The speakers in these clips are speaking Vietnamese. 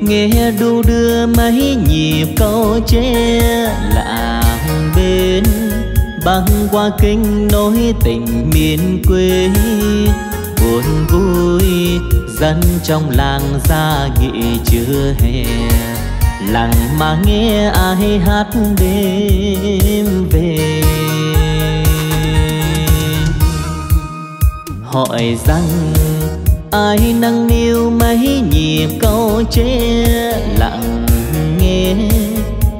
nghe đu đưa mấy nhịp câu tre làng bên, băng qua kênh nối tình miền quê buồn vui. Dân trong làng ra nghị chưa hè, lặng mà nghe ai hát đêm về. Hỏi rằng ai nâng niu mấy nhịp câu tre lặng nghe,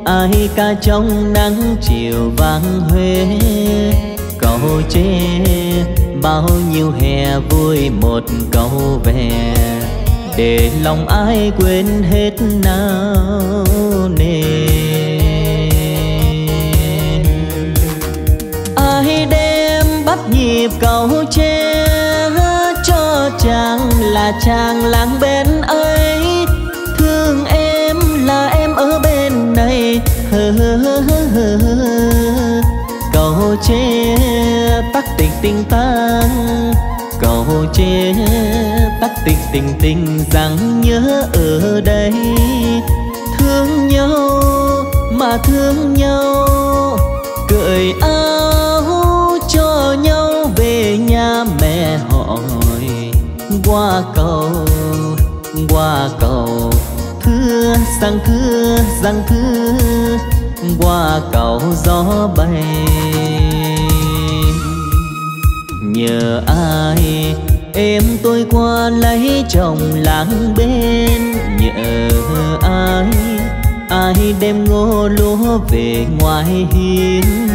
ai ca trong nắng chiều vang Huế câu tre. Bao nhiêu hè vui một câu về, để lòng ai quên hết nao nề. Ai đêm bắt nhịp câu tre cho chàng là chàng làng bên ấy, thương em là em ở bên này. Câu tre tắc tình tình tang, câu tre tắc tình tình tình rằng nhớ ở đây. Thương nhau mà thương nhau, cởi áo cho nhau về nhà. Mẹ hỏi qua cầu thưa rằng thưa rằng thưa, qua cầu gió bay. Nhờ ai em tôi qua lấy chồng làng bên, nhờ ai ai đem ngô lúa về ngoài hiên.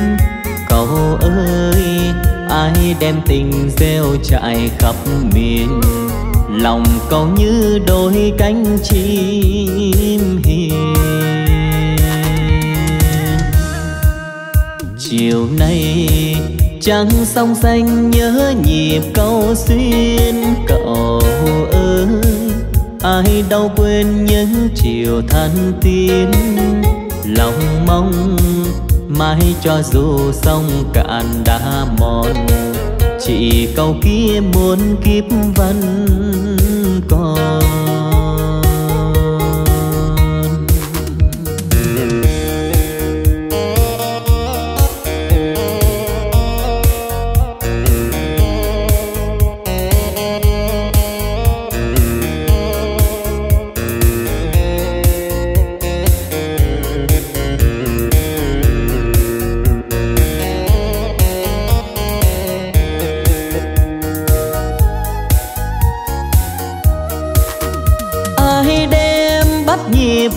Cậu ơi ai đem tình gieo trải khắp miền, lòng cậu như đôi cánh chim hiền. Chiều nay trăng song xanh nhớ nhịp câu xuyên, cậu ơi ai đâu quên những chiều thân tiên. Lòng mong mãi cho dù sông cạn đã mòn, chỉ câu kia muốn kiếp vẫn còn.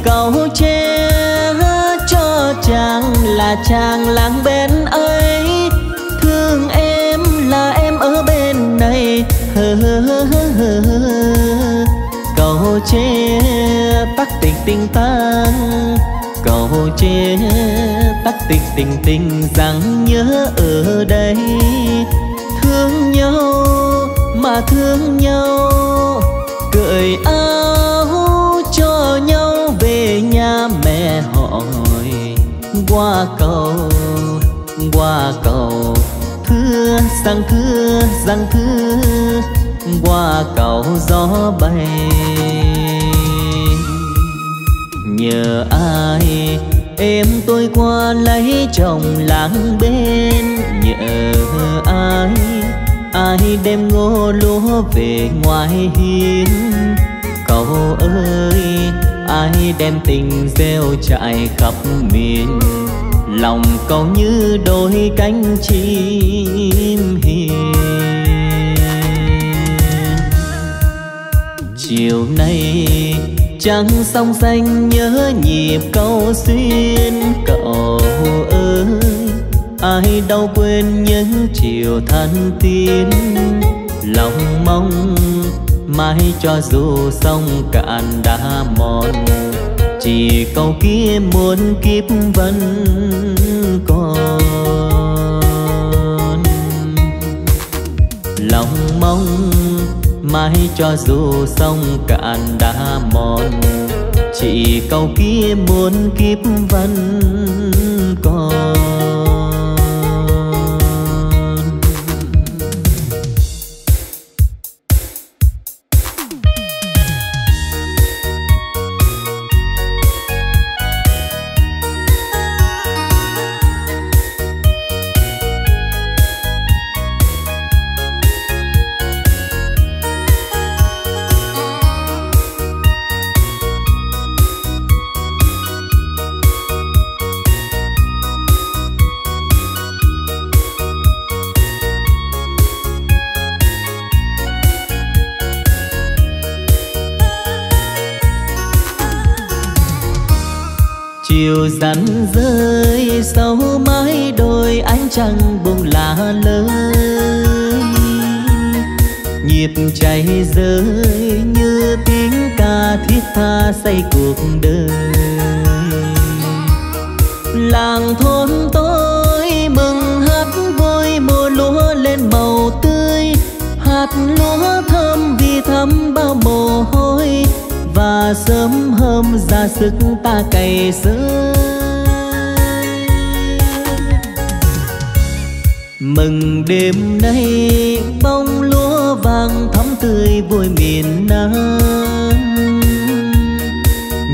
Câu tre cho chàng làng bên ấy, thương em là em ở bên này. Câu tre tắc tình tình tang, câu tre tắc tình tình rằng nhớ ở đây. Thương nhau mà thương nhau, cởi áo cho nhau về nhà. Mẹ hỏi qua cầu thưa rằng thưa rằng thưa, qua cầu gió bay. Nhờ ai em tôi qua lấy chồng làng bên, nhờ ai ai đem ngô lúa về ngoài hiên. Cậu ơi ai đem tình gieo trải khắp miền, lòng cậu như đôi cánh chim hiền. Chiều nay trăng song xanh nhớ nhịp câu xuyên, cậu ơi ai đâu quên những chiều thân tiên. Lòng mong mãi cho dù sông cạn đã mòn, chỉ câu kia muốn kiếp vẫn còn. Lòng mong mãi cho dù sông cạn đã mòn, chỉ câu kia muốn kiếp vẫn còn. chiều dần rơi sâu mái đôi ánh trăng buông lá lơi, nhịp cháy rơi như tiếng ca thiết tha say cuộc đời. Làng thôn tôi mừng hát vui mùa lúa lên màu tươi, hạt lúa thơm vì thấm bao mồ hôi, và sớm hôm ra sức ta cày rơi. Mừng đêm nay bông lúa vàng thắm tươi vui miền Nam,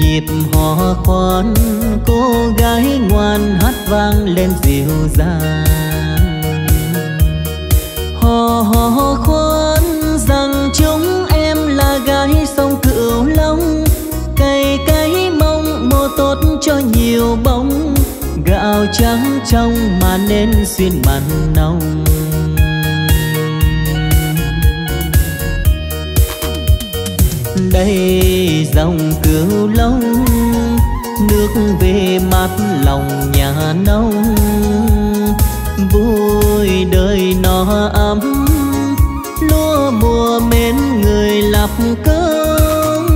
nhịp hò khoan cô gái ngoan hát vang lên dịu dàng. Hò hò khoan rằng chúng em là gái sông Cửu Long, cày cấy mong mùa tốt cho nhiều bóng, gạo trắng trong mà nên xuyên mặn nồng. Đây dòng Cửu Long nước về mát lòng nhà nông, vui đời nó ấm lúa mùa mến người lạp cơm,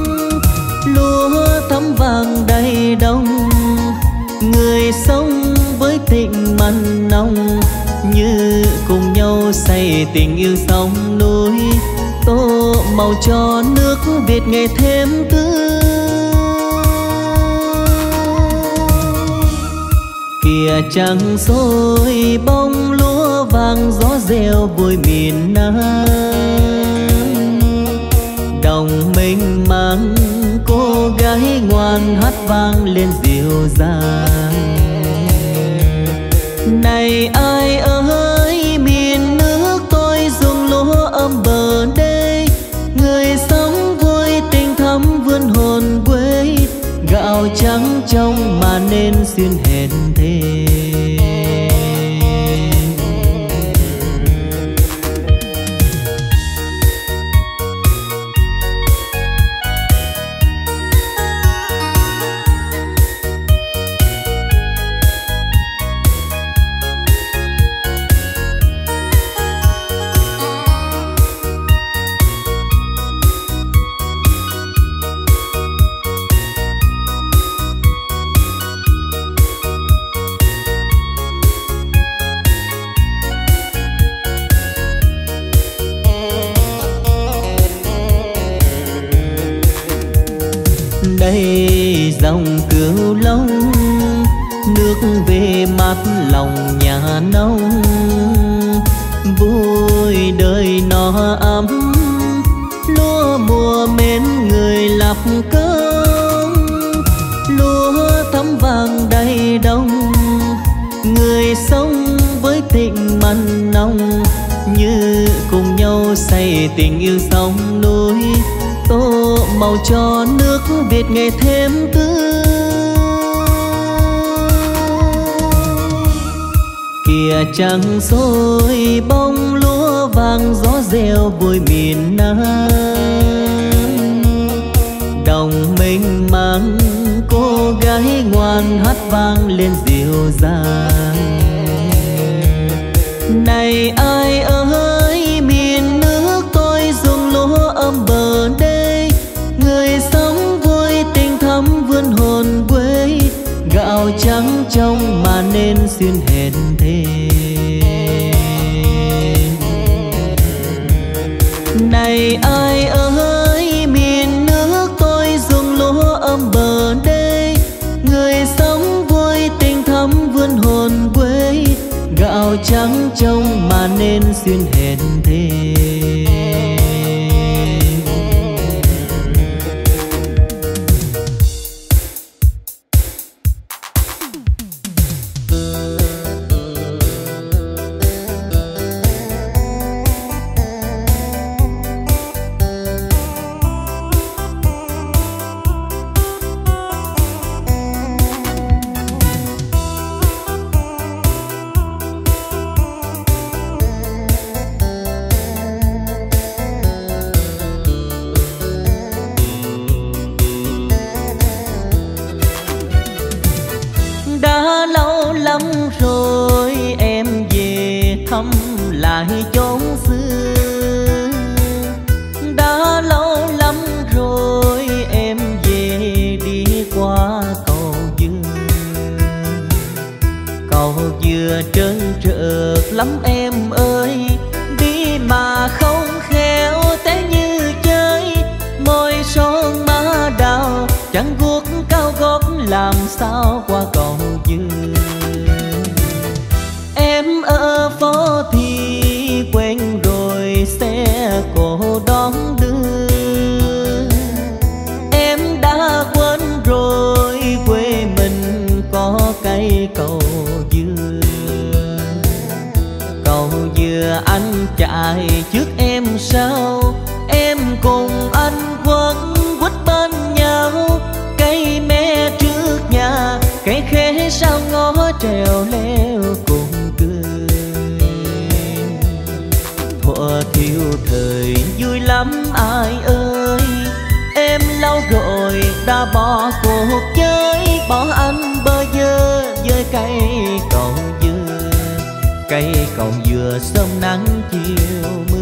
lúa thắm vàng đầy đồng người sống với tình mặn nồng, như cùng nhau xây tình yêu sông núi, tô màu cho nước Việt ngày thêm tươi. Kìa trăng sôi bông lúa vàng gió reo vui miền Nam, đồng mênh mang cô gái ngoan hát vang lên dịu dàng. Này ai ơi miền nước tôi ruộng lúa ấm bờ đây, người sống vui tình thắm vươn hồn quê, gạo trắng trong mà nên xuyên hẹn thề. Dòng Cửu Long nước về mát lòng nhà nông, vui đời nó ấm lúa mùa mến người lạp cơm, lúa thắm vàng đầy đồng người sống với tình mặn nồng, như cùng nhau xây tình yêu sông núi, tô màu cho nước Việt ngày thêm tươi. Kìa trăng sôi bông lúa vàng gió reo vui miền Nam, đồng mênh mang cô gái ngoan hát vang lên dịu dàng. Này ai ơi miền nước tôi ruộng lúa ấm bờ đây, gạo trắng trong mà nên xuyên hẹn thề. Này ai ơi miền nước tôi ruộng lúa ấm bờ đây, người sống vui tình thắm vươn hồn quê, gạo trắng trong mà nên xuyên hẹn thề. chẳng guốc cao gót làm sao qua cầu Dương. Em ở Phó Thị quen rồi xe cổ đón đưa, em đã quên rồi quê mình có cây cầu dừa. Cầu dừa anh chạy trước em sau, em cùng anh quấn quýt bên nhau. Cây me trước nhà, cây khế sau ngó trèo leo cùng cười. Thuở thiếu thời vui lắm ai ơi, em lâu rồi đã bỏ cuộc chơi, bỏ anh bơ vơ với cây cầu dừa. Cây cầu dừa sớm nắng chiều mưa,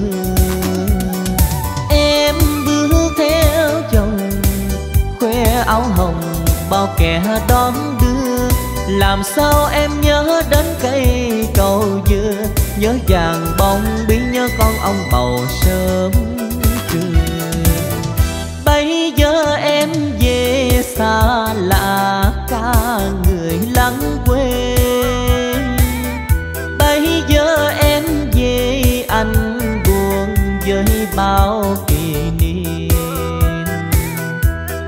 áo hồng bao kẻ đón đưa. Làm sao em nhớ đến cây cầu dừa, nhớ vàng bông bí, nhớ con ong bầu sớm trưa. Bây giờ em về xa lạ cả người lắng quê, bây giờ em về anh buồn với bao kỷ niệm.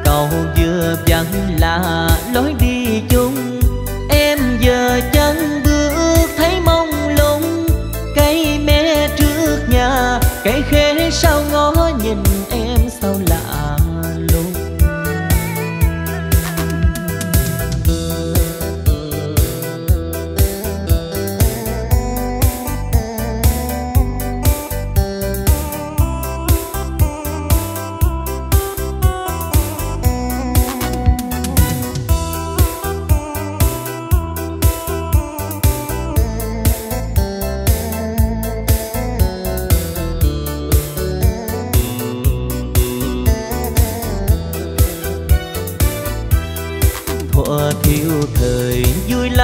Cầu dừa vẫn là lối đi chung, em giờ chân bước thấy mông lung. Cây me trước nhà, cây khế sau ngó nhìn em sao lạ lùng.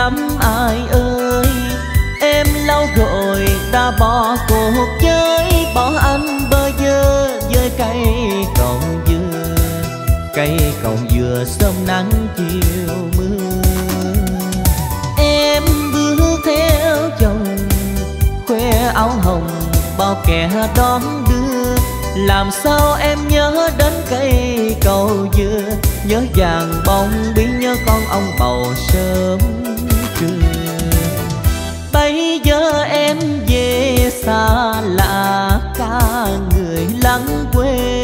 Lắm ai ơi, em lâu rồi đã bỏ cuộc chơi, bỏ anh bơ vơ với cây cầu dừa. Cây cầu dừa sớm nắng chiều mưa, em bước theo chồng khoe áo hồng bao kẻ đón đưa. Làm sao em nhớ đến cây cầu dừa, nhớ vàng bông bí, nhớ con ong bầu sớm. Bây giờ em về xa lạ cả người lắng quê,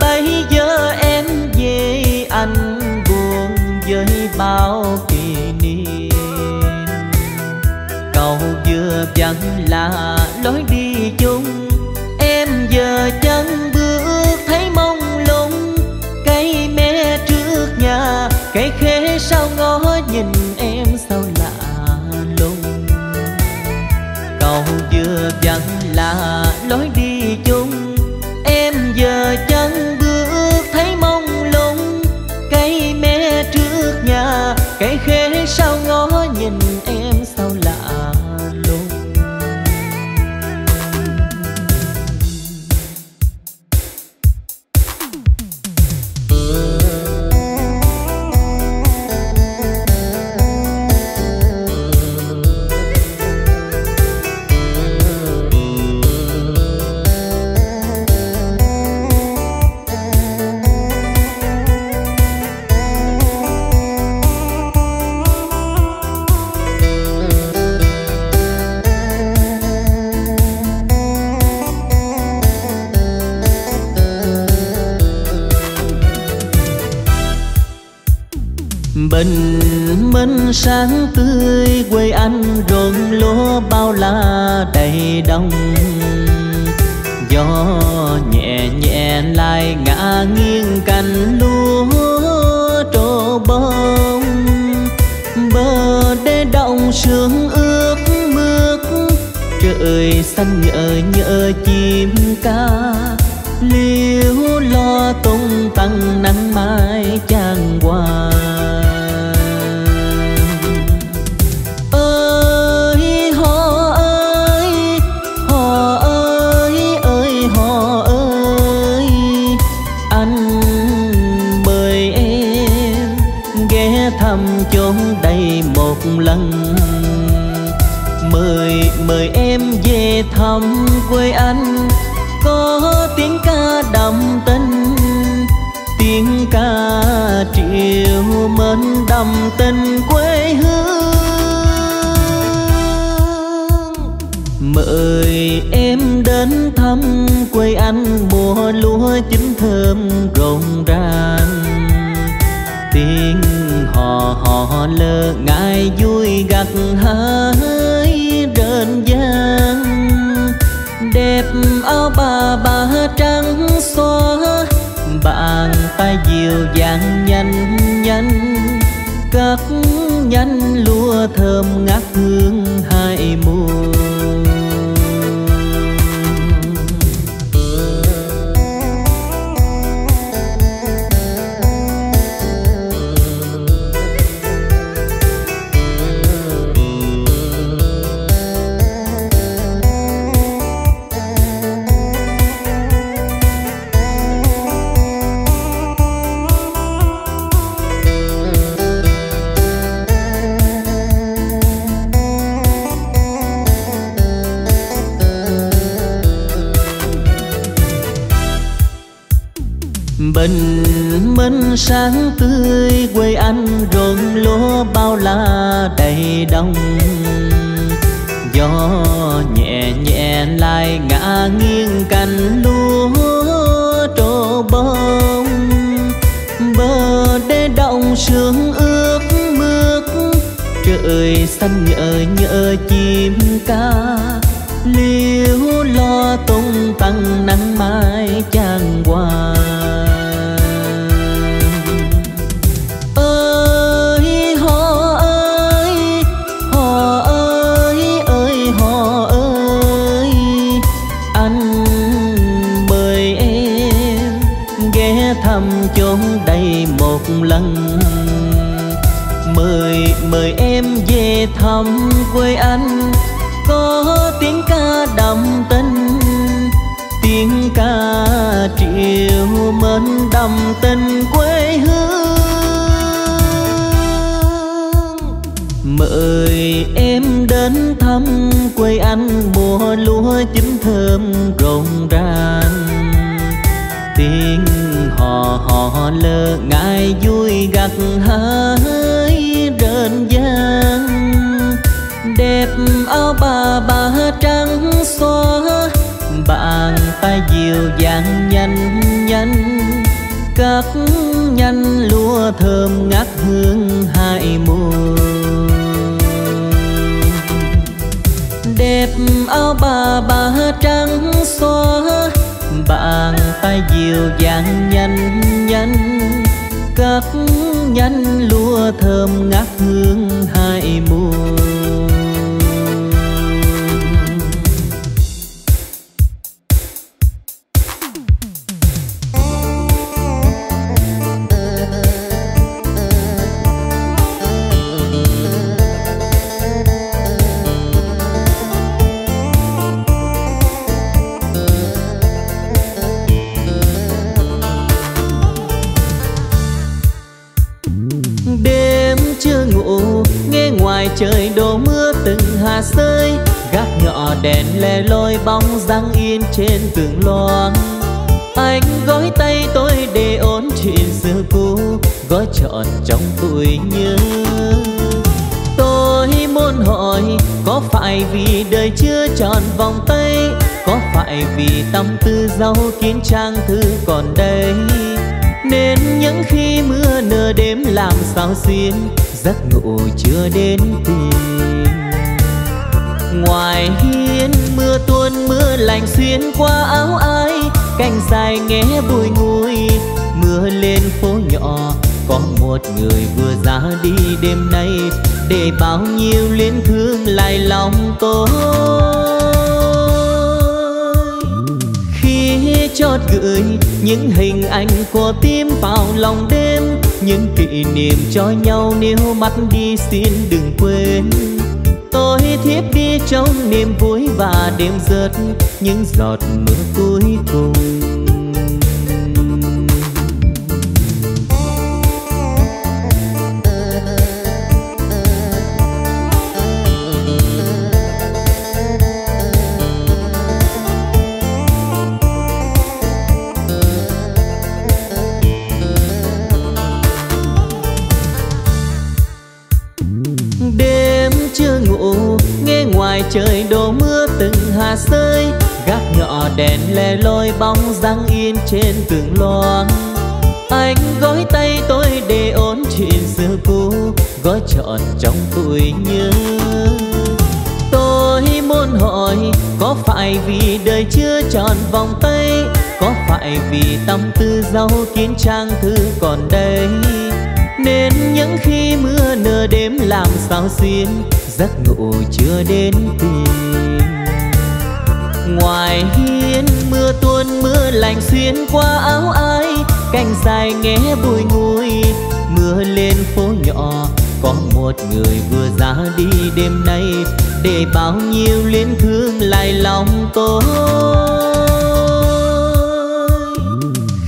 bây giờ em về anh buồn với bao kỷ niệm. Cầu dừa vẫn là lối đi chung, em giờ chân bước thấy mông lung. Cây me trước nhà, cây khế sau ngó nhìn em sao lạ lùng. Cầu dừa vẫn là lối đi chung, em giờ chân bước thấy mông lung. Cây me trước nhà, cây khế sau ngó nhìn em sao lạ lùng. Bình minh sáng tươi quê anh, ruộng lúa bao la đầy đồng. Gió nhẹ nhẹ lại ngã nghiêng cành lúa trổ bông. Bờ đê động sương ướt mướt, trời xanh nhờ nhờ chim ca. Liễu lo tung tăng nắng mai trang hoa. Anh năm chốn đây một lần. Mời em về thăm quê anh, có tiếng ca đậm tình, tiếng ca triệu mến đậm tình quê hương. Mời em đến thăm quê anh, mùa lúa chín thơm rộn ràng, tiếng hò hò lơ ngại vui gặt hái rền vang. Đẹp áo bà trắng xóa, bàn tay dịu dàng nhanh nhanh cắt nhanh lúa thơm ngát hương hai mùa. Bình minh sáng tươi quê anh, ruộng lúa bao la đầy đồng, gió nhẹ nhẹ lại ngã nghiêng cành lúa trổ bông. Bờ đê động sương ướt mướt, trời xanh ngời ngời chim ca liễu lo tung tăng nắng mai chan qua. Chốn đây một lần, mời em về thăm quê anh, có tiếng ca đậm tình, tiếng ca triệu mến đậm tình quê hương. Mời em đến thăm quê anh, mùa lúa chín thơm rộn ràng, tiếng hò hò lơ ngại vui gặt hái rền vang. Đẹp áo bà trắng xóa, bàn tay dịu dàng nhanh nhanh cắt nhanh lúa thơm ngát hương hai mùa. Đẹp áo bà trắng xóa, bàn tay dịu dàng nhanh nhanh cắt nhanh lúa thơm ngát hương hai mùa. Trời đổ mưa từng hạt rơi, gác nhỏ đèn lẻ loi bóng dáng in trên tường loan. Anh gói tay tôi để ôn chuyện xưa cũ, gói trọn trong tuổi nhớ. Tôi muốn hỏi, có phải vì đời chưa tròn vòng tay, có phải vì tâm tư dấu kín trang thư còn đây, nên những khi mưa nửa đêm làm sao xuyên giấc ngủ chưa đến tìm. Ngoài hiên mưa tuôn mưa lạnh xuyên qua áo ai, cành dài nghe bùi ngùi mưa lên phố nhỏ. Có một người vừa ra đi đêm nay, để bao nhiêu luyến thương lại lòng tôi. Khi chót gửi những hình ảnh của tim vào lòng đêm, những kỷ niệm cho nhau nếu mắt đi xin đừng quên. Tôi thiếp đi trong niềm vui và đêm rớt những giọt mưa cuối cùng. ngoài trời đổ mưa từng hạt rơi, gác nhỏ đèn lẻ loi bóng dáng in trên tường loan. Anh gói tay tôi để ôn chuyện xưa cũ, gói trọn trong tuổi nhớ. Tôi muốn hỏi, có phải vì đời chưa tròn vòng tay, có phải vì tâm tư giấu kín trang thư còn đây, nên những khi mưa nửa đêm làm sao xuyên giấc ngủ chưa đến tìm. Ngoài hiên mưa tuôn mưa lạnh xuyên qua áo ai, cành dài nghe bùi ngùi. Mưa lên phố nhỏ có một người vừa ra đi đêm nay, để bao nhiêu luyến thương lại lòng tôi.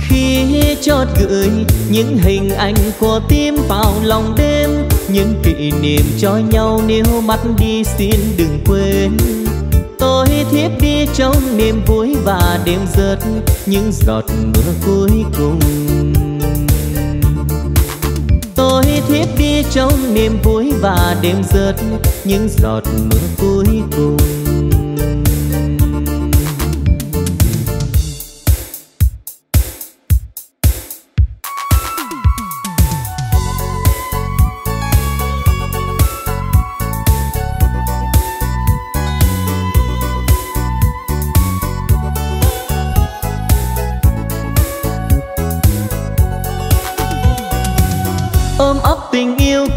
Khi chót gửi những hình ảnh của tim vào lòng đêm, những kỷ niệm cho nhau nếu mắt đi xin đừng quên. Tôi thiếp đi trong niềm vui và đêm rớt những giọt mưa cuối cùng. Tôi thiếp đi trong niềm vui và đêm rớt những giọt mưa cuối cùng.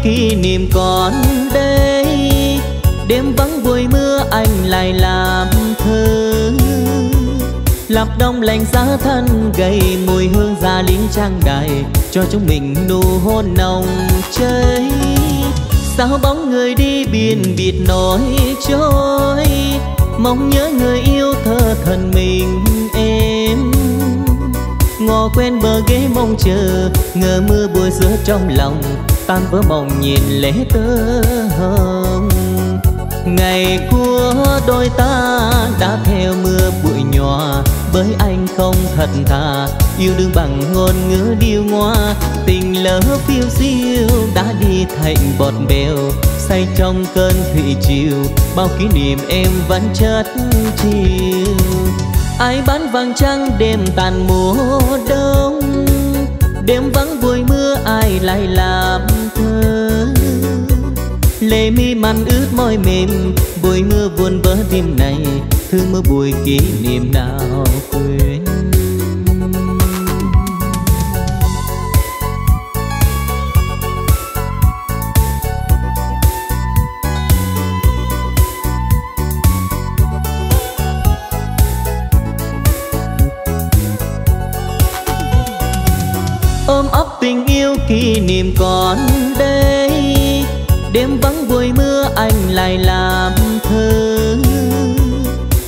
Kỷ niệm còn đây, đêm vắng buổi mưa anh lại làm thơ. Lạp đông lành giá thân gầy mùi hương gia lính trang đài, cho chúng mình nụ hôn nồng cháy. Sao bóng người đi biển biệt nổi trôi, mong nhớ người yêu thơ thần mình em. Ngò quen bờ ghế mong chờ, ngờ mưa buổi giữa trong lòng tan vỡ mộng nhìn lễ tơ hồng. Ngày của đôi ta đã theo mưa bụi nhòa, với anh không thật thà, yêu đương bằng ngôn ngữ điêu ngoa. Tình lỡ phiêu diêu đã đi thành bọt bèo, say trong cơn thủy triều, bao kỷ niệm em vẫn chất chiều. Ai bán vàng trăng đêm tàn mùa đông, đêm vắng buổi mưa ai lại làm thơ. Lệ mi mặn ướt môi mềm, buổi mưa buồn vỡ tim này, thương mưa buổi kỷ niệm nào quên. Kỷ niệm còn đây, đêm vắng buổi mưa anh lại làm thơ.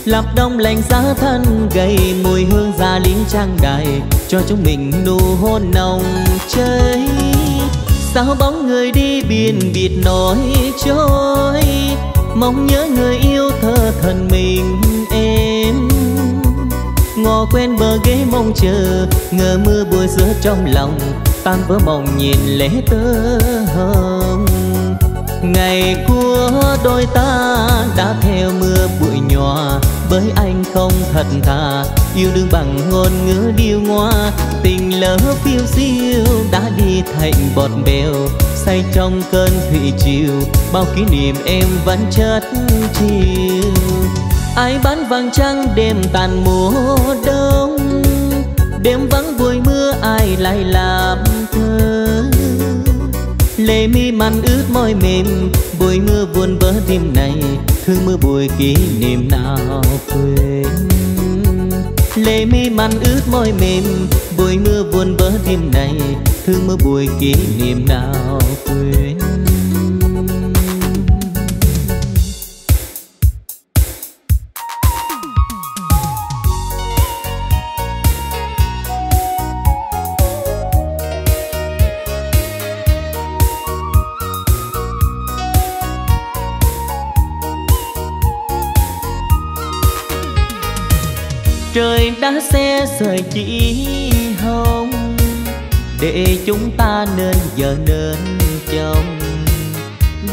Lạp đông lạnh giá thân gầy mùi hương gia lính trang đài, cho chúng mình nụ hôn nồng cháy. Sao bóng người đi biển biệt nổi trôi, mong nhớ người yêu thơ thần mình em. Ngò quen bờ ghế mong chờ, ngờ mưa buổi giữa trong lòng tan vỡ mộng nhìn lễ tơ hồng. Ngày của đôi ta đã theo mưa bụi nhòa, với anh không thật thà, yêu đương bằng ngôn ngữ điêu ngoa. Tình lỡ phiêu diêu đã đi thành bọt bèo, say trong cơn thủy triều, bao kỷ niệm em vẫn chất chiều. Ai bán vàng trăng đêm tàn mùa đông, đêm vắng buổi mưa ai lại làm thơ. Lệ mi mặn ướt môi mềm, buổi mưa buồn vỡ tim này, thương mưa buổi kỷ niệm nào quên. Lệ mi mặn ướt môi mềm, buổi mưa buồn vỡ tim này, thương mưa buổi kỷ niệm nào quên. Trời đã xe sợi chỉ hồng, để chúng ta nên vợ nên chồng.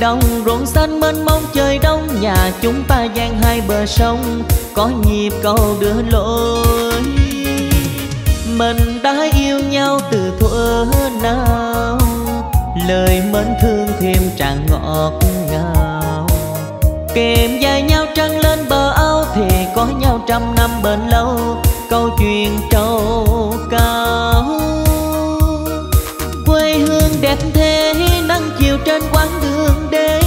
Đồng ruộng xanh mênh mông trời đông, nhà chúng ta gian hai bờ sông, có nhịp cầu đưa lối. Mình đã yêu nhau từ thuở nào, lời mến thương thêm tràn ngọt ngào. Kèm vai nhau trăng lên bờ ao, thì có nhau trăm năm bền lâu, câu chuyện trầu cao. Quê hương đẹp thế, nắng chiều trên quán đường đê,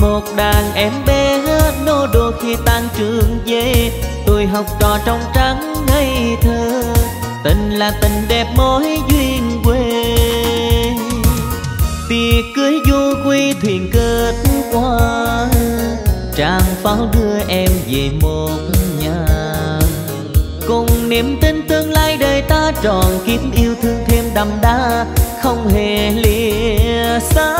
một đàn em bé nô đùa khi tan trường về. Tôi học trò trong trắng ngây thơ, tình là tình đẹp mối duyên quê. Tiệc cưới du quy thuyền kết qua, tràng pháo đưa em về một nhà. Cùng niềm tin tương lai đời ta tròn, kiếp yêu thương thêm đậm đà, không hề lìa xa.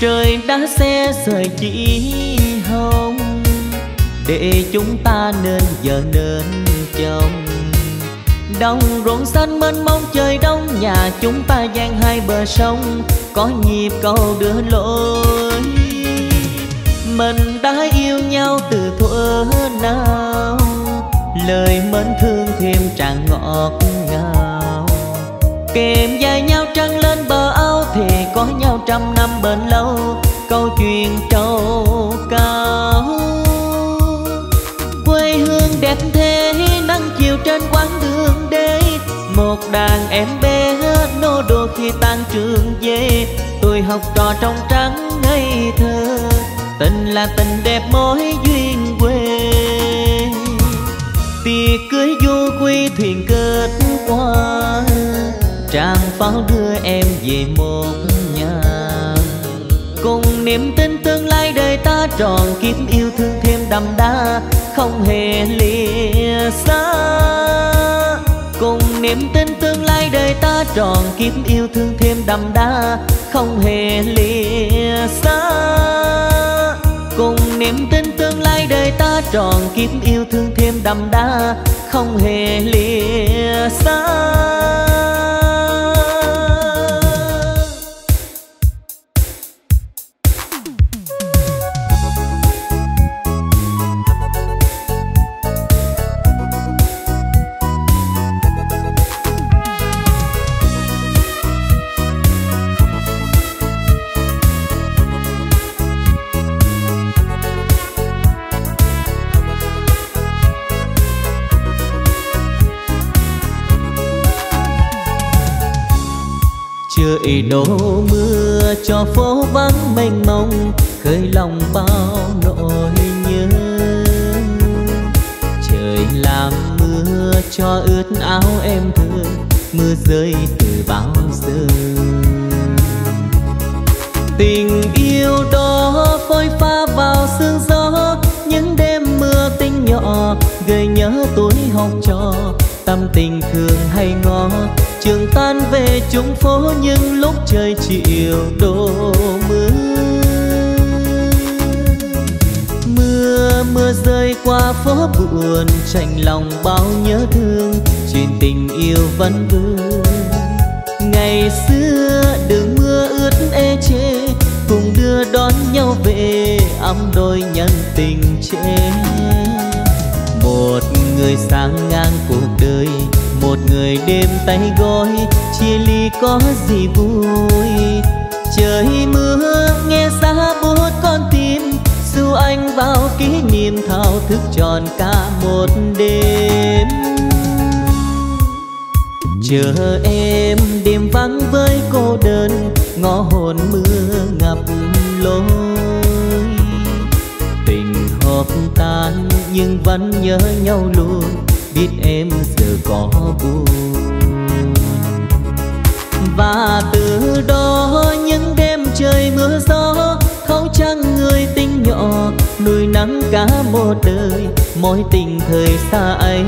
Trời đã xe rời chỉ hồng, để chúng ta nên vợ nên chồng. Đồng ruộng xanh mênh mông trời đông, nhà chúng ta gian hai bờ sông, có nhịp cầu đưa lối. Mình đã yêu nhau từ thuở nào, lời mến thương thêm tràn ngọt ngào. Kèm vai nhau trăng lên bờ ao, thì có nhau trăm năm bền lâu, câu chuyện trầu cao. Quê hương đẹp thế, nắng chiều trên quán đường đê, một đàn em bé nô đùa khi tan trường về. Tôi học trò trong trắng ngây thơ, tình là tình đẹp mối duyên quê. Tiệc cưới du quy thuyền kết qua, tràng pháo đưa em về một nhà. Cùng niềm tin tương lai đời ta tròn, kiếp yêu thương thêm đậm đà, không hề lìa xa. Cùng niềm tin tương lai đời ta tròn, kiếp yêu thương thêm đậm đà, không hề lìa xa. Cùng niềm tin tương lai đời ta tròn, kiếp yêu thương thêm đậm đà, không hề lìa xa. Trời đổ mưa cho phố vắng mênh mông, khơi lòng bao nỗi nhớ. Trời làm mưa cho ướt áo em thương, mưa rơi từ bao giờ. Tình yêu đó phôi pha vào sương gió, những đêm mưa tinh nhỏ gợi nhớ tuổi học trò. Tâm tình thường hay ngó trường tan về chung phố, nhưng lúc trời chiều đổ mưa. Mưa rơi qua phố buồn, chạnh lòng bao nhớ thương, chuyện tình yêu vẫn vương. Ngày xưa đường mưa ướt ê chê, cùng đưa đón nhau về, ấm đôi nhân tình chê. Một người sang ngang cuộc đời, một người đêm tay gói, chia ly có gì vui. Trời mưa nghe xa buốt con tim, dù anh vào kỷ niệm thao thức tròn cả một đêm. Chờ em đêm vắng với cô đơn, ngõ hồn mưa ngập lối. Tình hợp tan nhưng vẫn nhớ nhau luôn, biết em giờ có buồn. Và từ đó những đêm trời mưa gió, thấu trăng người tình nhỏ, nuôi nắng cả một đời. Mối tình thời xa ấy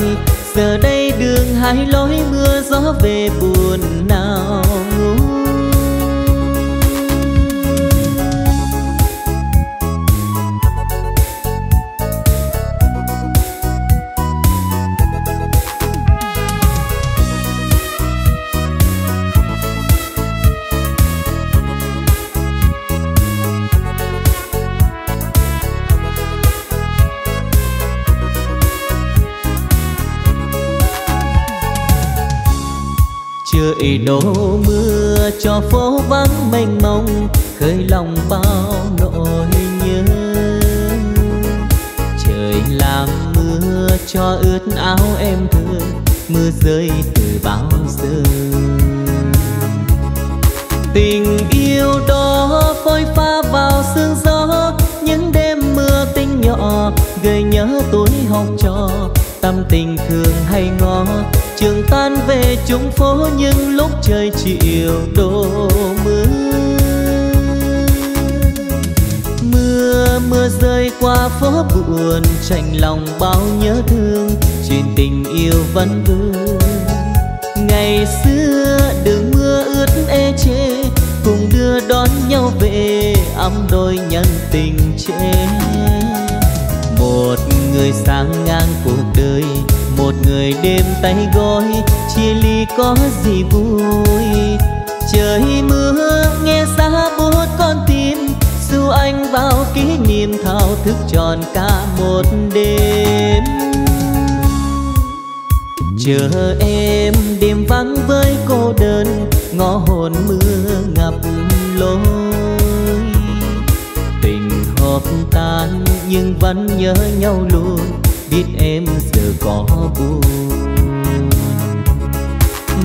giờ đây đường hai lối, mưa gió về buồn nào ngủ. Trời đổ mưa cho phố vắng mênh mông, khơi lòng bao nỗi nhớ. Trời làm mưa cho ướt áo em thơ, mưa rơi từ bao giờ. Tình yêu đó phôi pha vào sương gió, những đêm mưa tinh nhỏ gợi nhớ tuổi học trò. Tâm tình thường hay ngó trường tan về chung phố, nhưng lúc trời chiều đổ mưa. Mưa rơi qua phố buồn, chạnh lòng bao nhớ thương, chuyện tình yêu vẫn vương. Ngày xưa đường mưa ướt ê chê, cùng đưa đón nhau về ấm đôi nhân tình chê. Một người sang ngang cuộc đời, một người đêm tay gối, chia ly có gì vui. Trời mưa nghe xa buốt con tim, dù anh bao kỷ niệm thao thức tròn cả một đêm. Chờ em đêm vắng với cô đơn, ngõ hồn mưa ngập lối. Tình hợp tan nhưng vẫn nhớ nhau luôn, biết em giờ có buồn.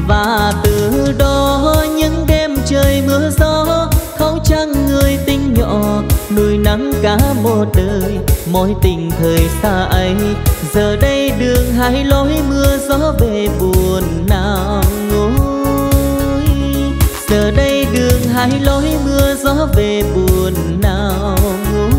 Và từ đó những đêm trời mưa gió, khâu trăng người tình nhỏ nuôi nắng cả một đời. Mối tình thời xa ấy giờ đây đường hai lối, mưa gió về buồn nào ngối. Giờ đây đường hai lối, mưa gió về buồn nào ngối.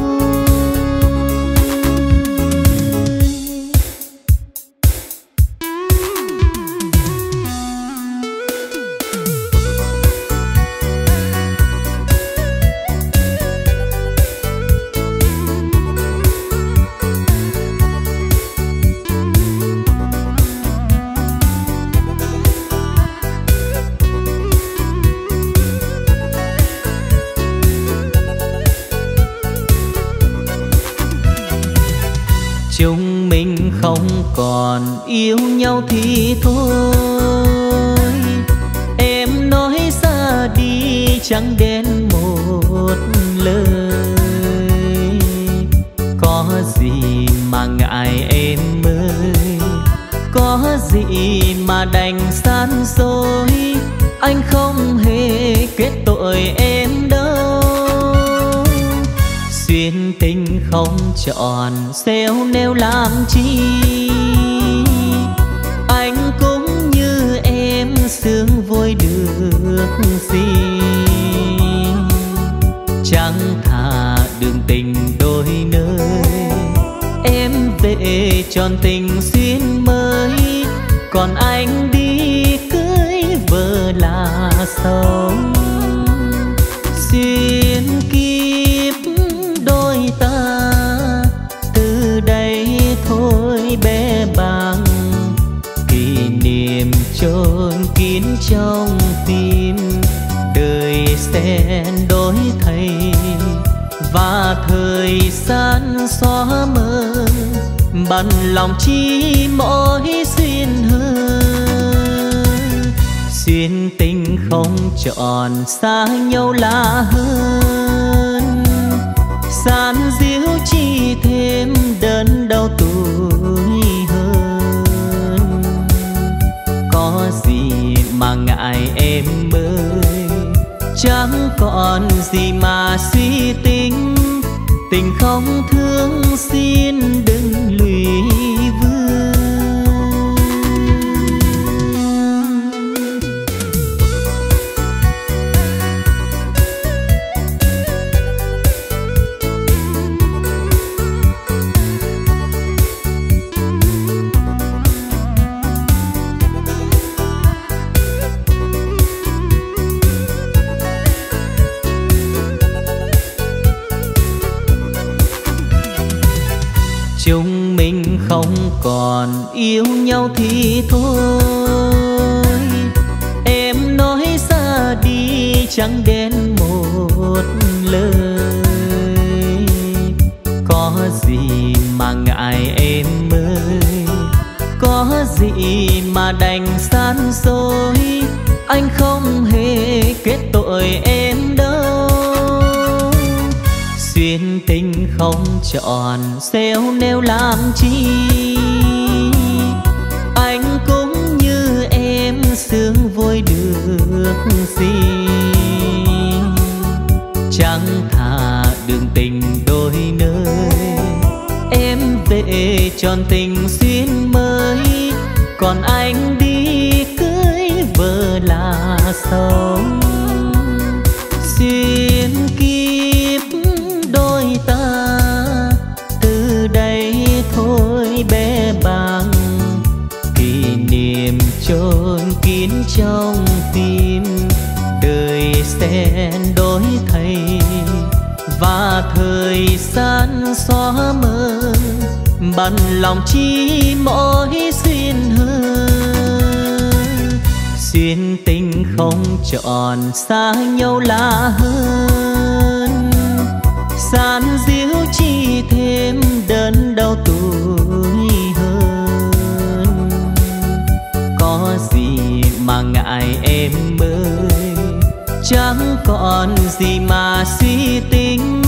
Chúng mình không còn yêu nhau thì thôi, em nói ra đi chẳng đến một lời. Có gì mà ngại em ơi, có gì mà đành san dối. Anh không hề kết tội em đâu, duyên tình không chọn xéo nêu làm chi. Anh cũng như em sướng vui được gì, chẳng thà đường tình đôi nơi. Em về tròn tình duyên mới, còn anh đi cưới vợ là sống. Duyên chôn kín trong tim, đời sẽ đổi thay và thời gian xóa mờ, bằng lòng chi mỗi duyên hơn. Duyên tình không chọn xa nhau là hơn, san díu chi thêm đớn đau tuổi. Có gì mà ngại em ơi, chẳng còn gì mà suy tính. Tình không thương xin đừng lụy vương. Chúng mình không còn yêu nhau thì thôi, em nói ra đi chẳng đến một lời. Có gì mà ngại em ơi, có gì mà đành san dối. anh không hề kết tội em đâu. Duyên tình không chọn xéo nêu làm chi, anh cũng như em sướng vui được gì. Chẳng thà đường tình đôi nơi, em về tròn tình duyên mới, còn anh đi cưới vợ là sống. Duyên kiếp đôi ta từ đây thôi bé bằng, kỷ niệm chôn kín trong tim, đời sẽ đổi thay và thời gian xóa mờ, bằng lòng chi mỗi duyên hơn. Duyên tình không chọn xa nhau là hơn, san díu chi thêm đớn đau tuổi hơn. Có gì mà ngại em ơi, chẳng còn gì mà suy tính.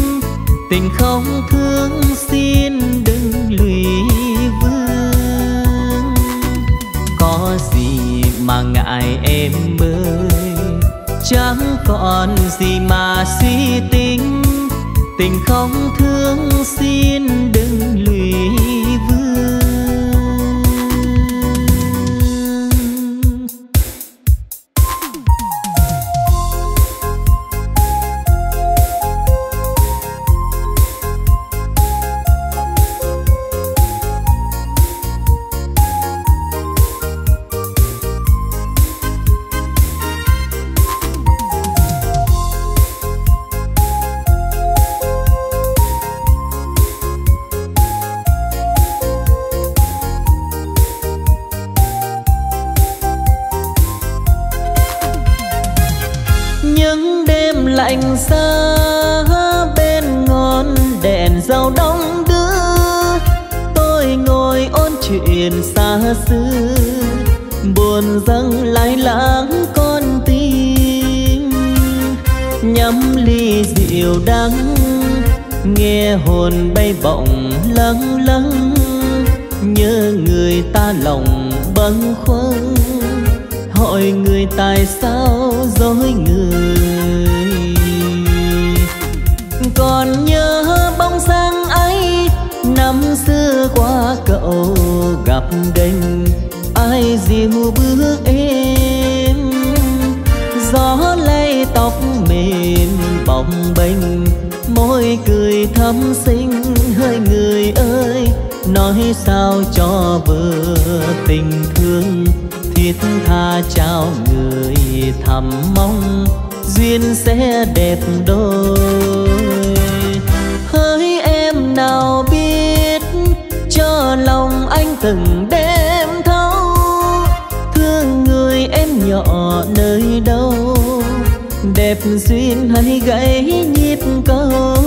Tình không thương xin đừng lụy vương. Có gì mà ngại em ơi, chẳng còn gì mà suy tính. Tình không thương xin đừng lụy vương. Buồn dâng lái lãng con tim, nhắm ly rượu đắng, nghe hồn bay bổng lâng lâng, nhớ người ta lòng bâng khuâng, hỏi người tại sao dối người. Còn nhớ bóng dáng ấy năm xưa qua cậu gặp đành, ai dìu bước em, gió lay tóc mềm bồng bềnh, môi cười thắm xinh. Hơi người ơi, nói sao cho vừa tình thương, thiết tha trao người thầm mong, duyên sẽ đẹp đôi. Hỡi em nào biết, cho lòng anh từng đêm thấu, thương người em nhỏ nơi đâu, đẹp duyên hay gãy nhịp câu.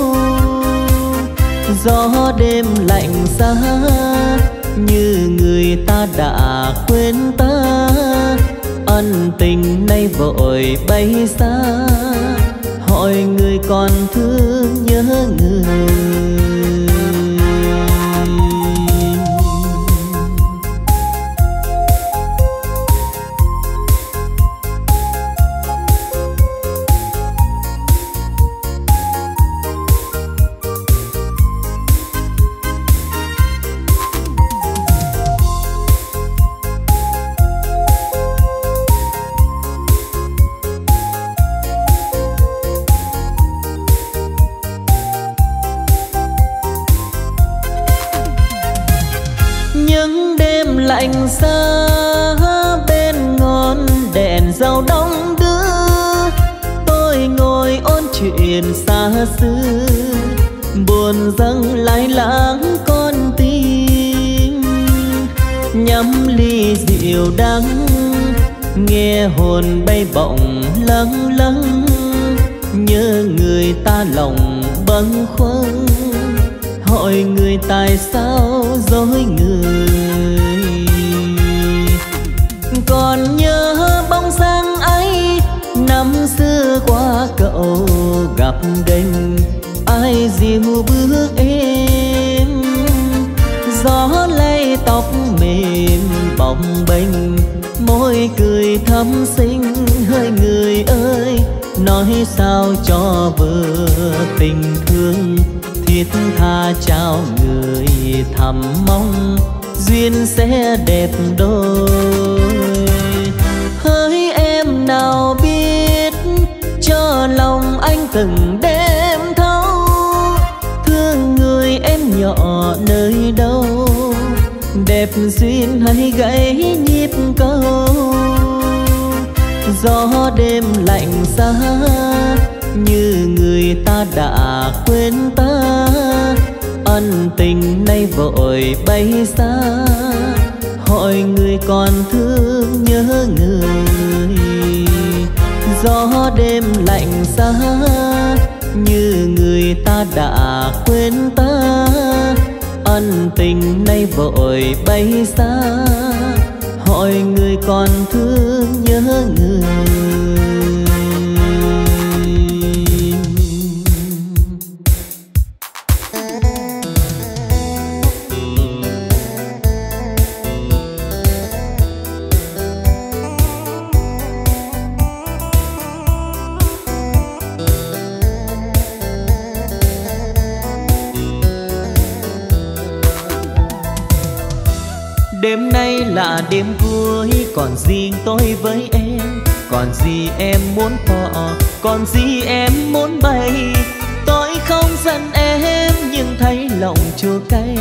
Gió đêm lạnh giá, như người ta đã quên ta, ân tình nay vội bay xa, hỏi người còn thương nhớ người. Lạnh xa bên ngọn đèn dầu đông đưa, tôi ngồi ôn chuyện xa xưa, buồn dâng lái lãng con tim, nhắm ly rượu đắng, nghe hồn bay bổng lâng lâng, nhớ người ta lòng bâng khuâng, hỏi người tại sao dối người. Còn nhớ bóng dáng ấy đành ai dìu bước êm, gió lay tóc mềm bồng bềnh môi cười thắm xinh. Hơi người ơi nói sao cho vừa tình thương, thiết tha trao người thầm mong duyên sẽ đẹp đôi. Hỡi em nào biết cho lòng anh từng đêm thâu, thương người em nhỏ nơi đâu, đẹp duyên hay gãy nhịp câu. Gió đêm lạnh giá như người ta đã quên ta, ân tình nay vội bay xa, hỏi người còn thương nhớ người. Gió đêm lạnh giá như người ta đã quên ta, ân tình nay vội bay xa, hỏi người còn thương nhớ người. Đêm nay là đêm vui, còn riêng tôi với em. Còn gì em muốn bỏ, còn gì em muốn bay. Tôi không giận em, nhưng thấy lòng chua cay.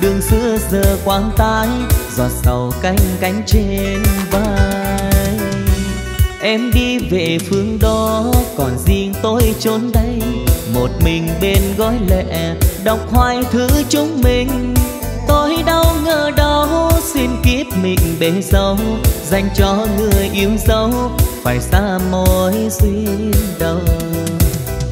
Đường xưa giờ quang tái, giọt sầu cánh trên vai. Em đi về phương đó, còn riêng tôi chốn đây. Một mình bên gói lệ, đọc hoài thứ chúng mình. Tôi đâu ngờ đâu, xin kiếp mình bể dâu, dành cho người yêu dấu, phải xa mối duyên đầu.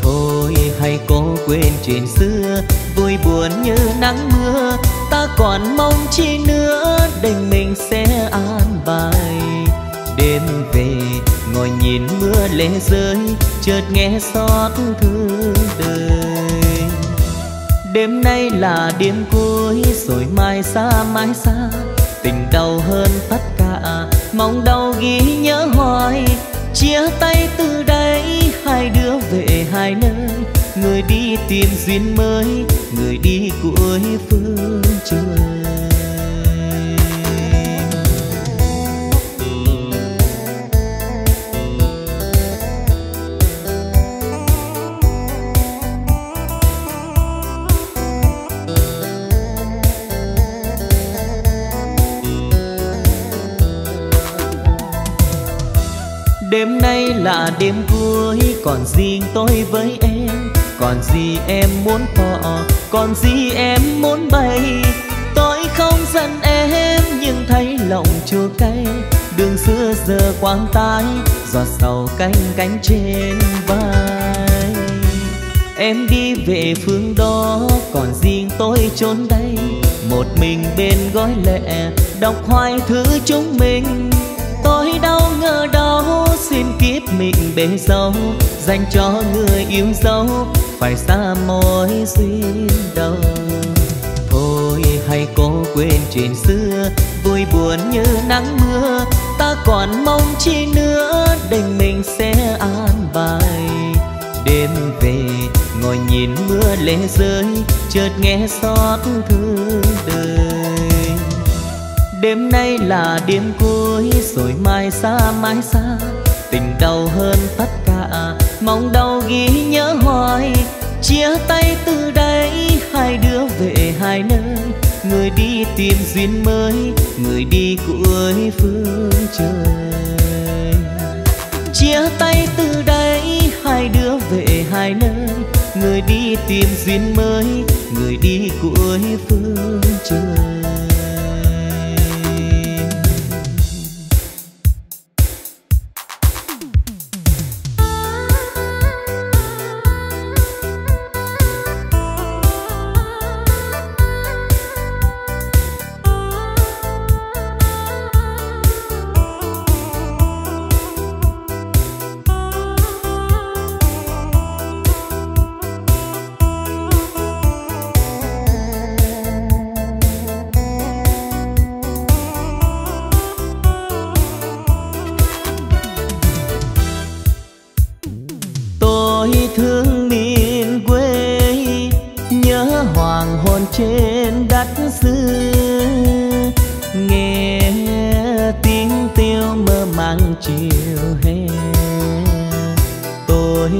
Thôi hãy cố quên chuyện xưa, vui buồn như nắng mưa, ta còn mong chi nữa, đành mình sẽ an bài. Đêm về ngồi nhìn mưa lệ rơi, chợt nghe xót thương đời. Đêm nay là đêm cuối, rồi mai xa, tình đau hơn tất cả, mong đau ghi nhớ hoài. Chia tay từ đây, hai đứa về hai nơi, người đi tìm duyên mới, người đi cuối phương trời. Đêm nay là đêm vui, còn riêng tôi với em. Còn gì em muốn bỏ, còn gì em muốn bay. Tôi không giận em, nhưng thấy lòng chua cay. Đường xưa giờ quang tái, giọt sầu cánh trên vai. Em đi về phương đó, còn riêng tôi chốn đây. Một mình bên gói lệ, đọc hoài thứ chúng mình. Tôi đâu ngờ đâu, xin kiếp mình bể dâu, dành cho người yêu dấu, phải xa mối duyên đầu. Thôi hãy cố quên chuyện xưa, vui buồn như nắng mưa, ta còn mong chi nữa, đành mình sẽ an bài. Đêm về ngồi nhìn mưa lệ rơi, chợt nghe xót thương đời. Đêm nay là đêm cuối, rồi mai xa, tình đau hơn tất cả, mong đau ghi nhớ hoài. Chia tay từ đây, hai đứa về hai nơi, người đi tìm duyên mới, người đi cuối phương trời. Chia tay từ đây, hai đứa về hai nơi, người đi tìm duyên mới, người đi cuối phương trời.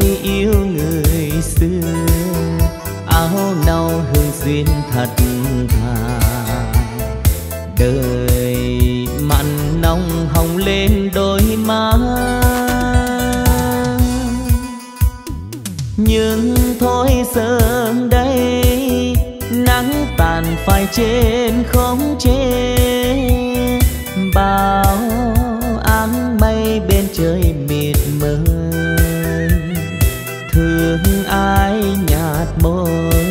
tôi yêu người xưa, áo nâu hương duyên thật thà, đời mặn nồng hồng lên đôi má. Nhưng thôi sớm đây nắng tàn phai trên không chê, bao áng mây bên trời mịt mờ, thương ai nhạt môi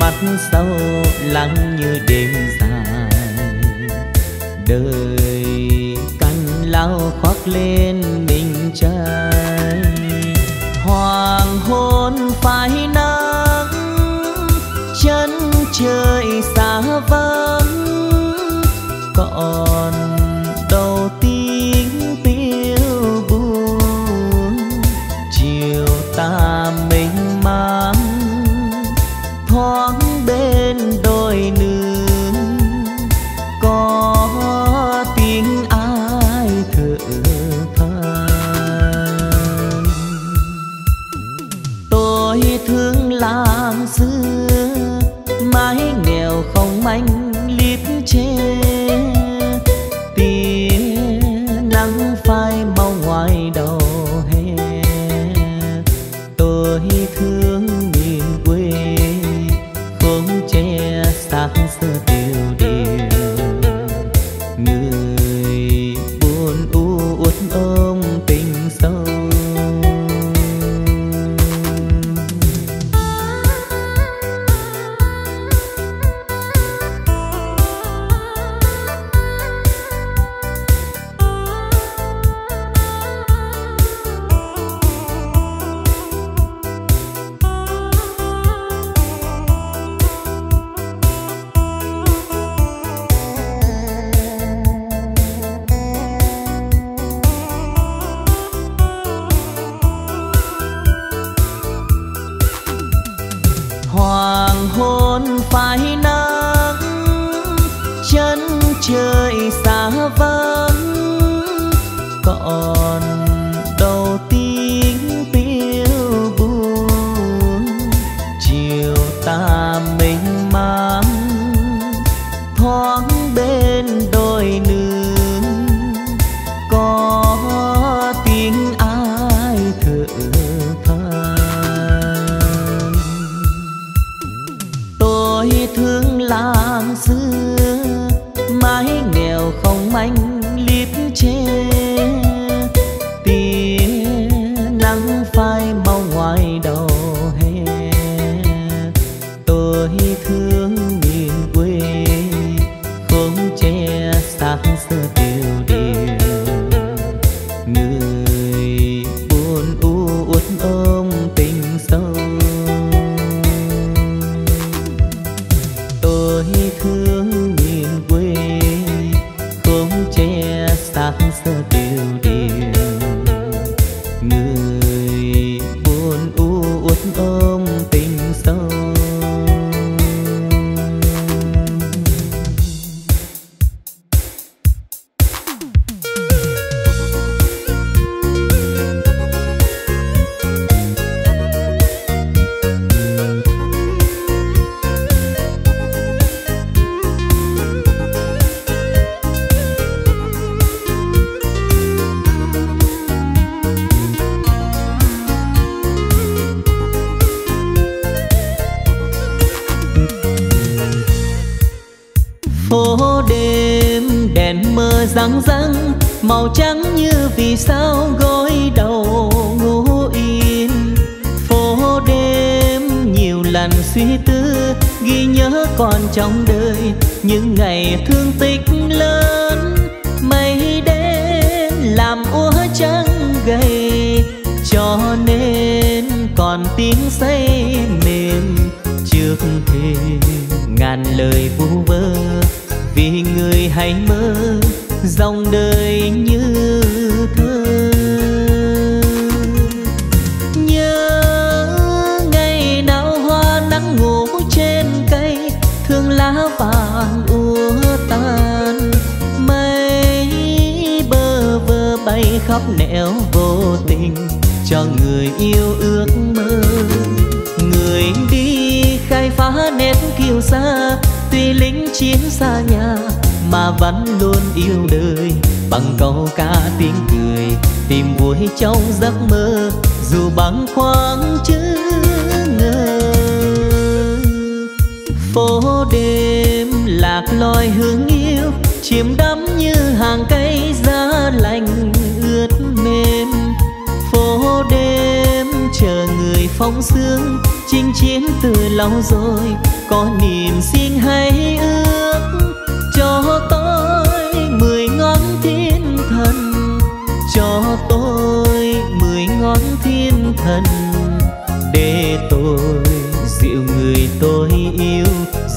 mắt sâu lắng như đêm dài, đời canh lao khoác lên mình trai. Hoàng hôn phai nắng chân trời xa vắng, còn đâu tiếng tiêu buồn chiều ta mênh mang, thoáng bên đôi nương có tiếng ai thở than. Tôi thương làm xưa mái nghèo không manh liếp trên, phai mau ngoài đầu hè. Tôi thương miền quê khóm tre xác xơ tiêu điều, người buồn u uất ôm tình sâu. Hoàng hôn phai nắng chân trời xa vắng, còn đâu tiếng tiêu buồn chiều ta mênh mang, thoáng bên đôi nương có tiếng ai thở than. Tôi thương làng xưa mái nghèo không manh liếp tre, tia nắng phai mau ngoài đầu hè. Tôi thương miền quê khóm tre xác xơ tiêu điều, người buồn u uất ôm tình sâu. Thương miền quê khóm tre xác xơ tiêu điều, người buồn u uất ôm tình sâu. Phố đêm đèn mơ răng răng màu trắng như vì sao gối đầu ngủ yên. Phố đêm nhiều lần suy tư ghi nhớ còn trong đời những ngày thương tích lớn, mây đen làm úa trắng gầy cho nên còn tiếng say mềm trước thề ngàn lời vu vơ. Vì người hãy mơ dòng đời như thơ, nhớ ngày nào hoa nắng ngủ trên cây, thương lá vàng úa tan, mây bơ vơ bay khắp nẻo vô tình cho người yêu ước mơ. Người đi khai phá nét kiêu sa, tuy lính chiến xa nhà mà vẫn luôn yêu đời. Bằng câu ca tiếng cười tìm vui trong giấc mơ, dù băng khoáng chứ ngờ. Phố đêm lạc loài hương yêu, chìm đắm như hàng cây giá lành ướt mềm. Phố đêm chờ người phóng sương, chinh chiến từ lâu rồi có niềm xin hãy ước cho tôi 10 ngón thiên thần, cho tôi 10 ngón thiên thần để tôi dịu người tôi yêu,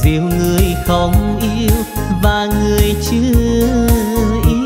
dịu người không yêu và người chưa yêu.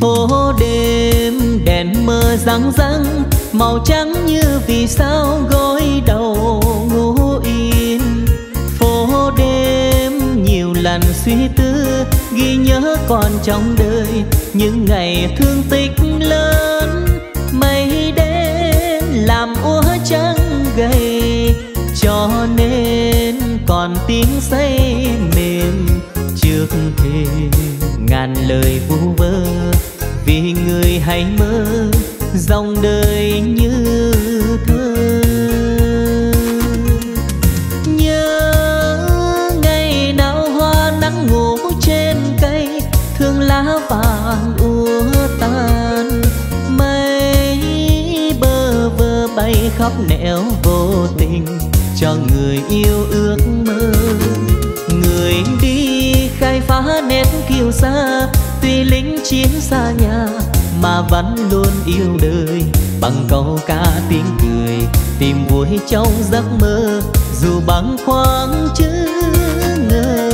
Phố đêm đèn mơ răng răng, màu trắng như vì sao gối đầu ngủ yên. Phố đêm nhiều lần suy tư, ghi nhớ còn trong đời những ngày thương tích lớn. Mây đen làm úa trắng gầy, cho nên còn tiếng say mềm trước thề ngàn lời vu vơ. Vì người hãy mơ dòng đời như thơ, nhớ ngày nào hoa nắng ngủ trên cây, thương lá vàng úa tan. Mây bơ vơ bay khóc nẻo vô tình cho người yêu ước mơ. Người đi khai phá nét kiêu sa, tuy lính chiến xa nhà mà vẫn luôn yêu đời. Bằng câu ca tiếng cười tìm vui trong giấc mơ, dù băng khoáng chứ ngờ.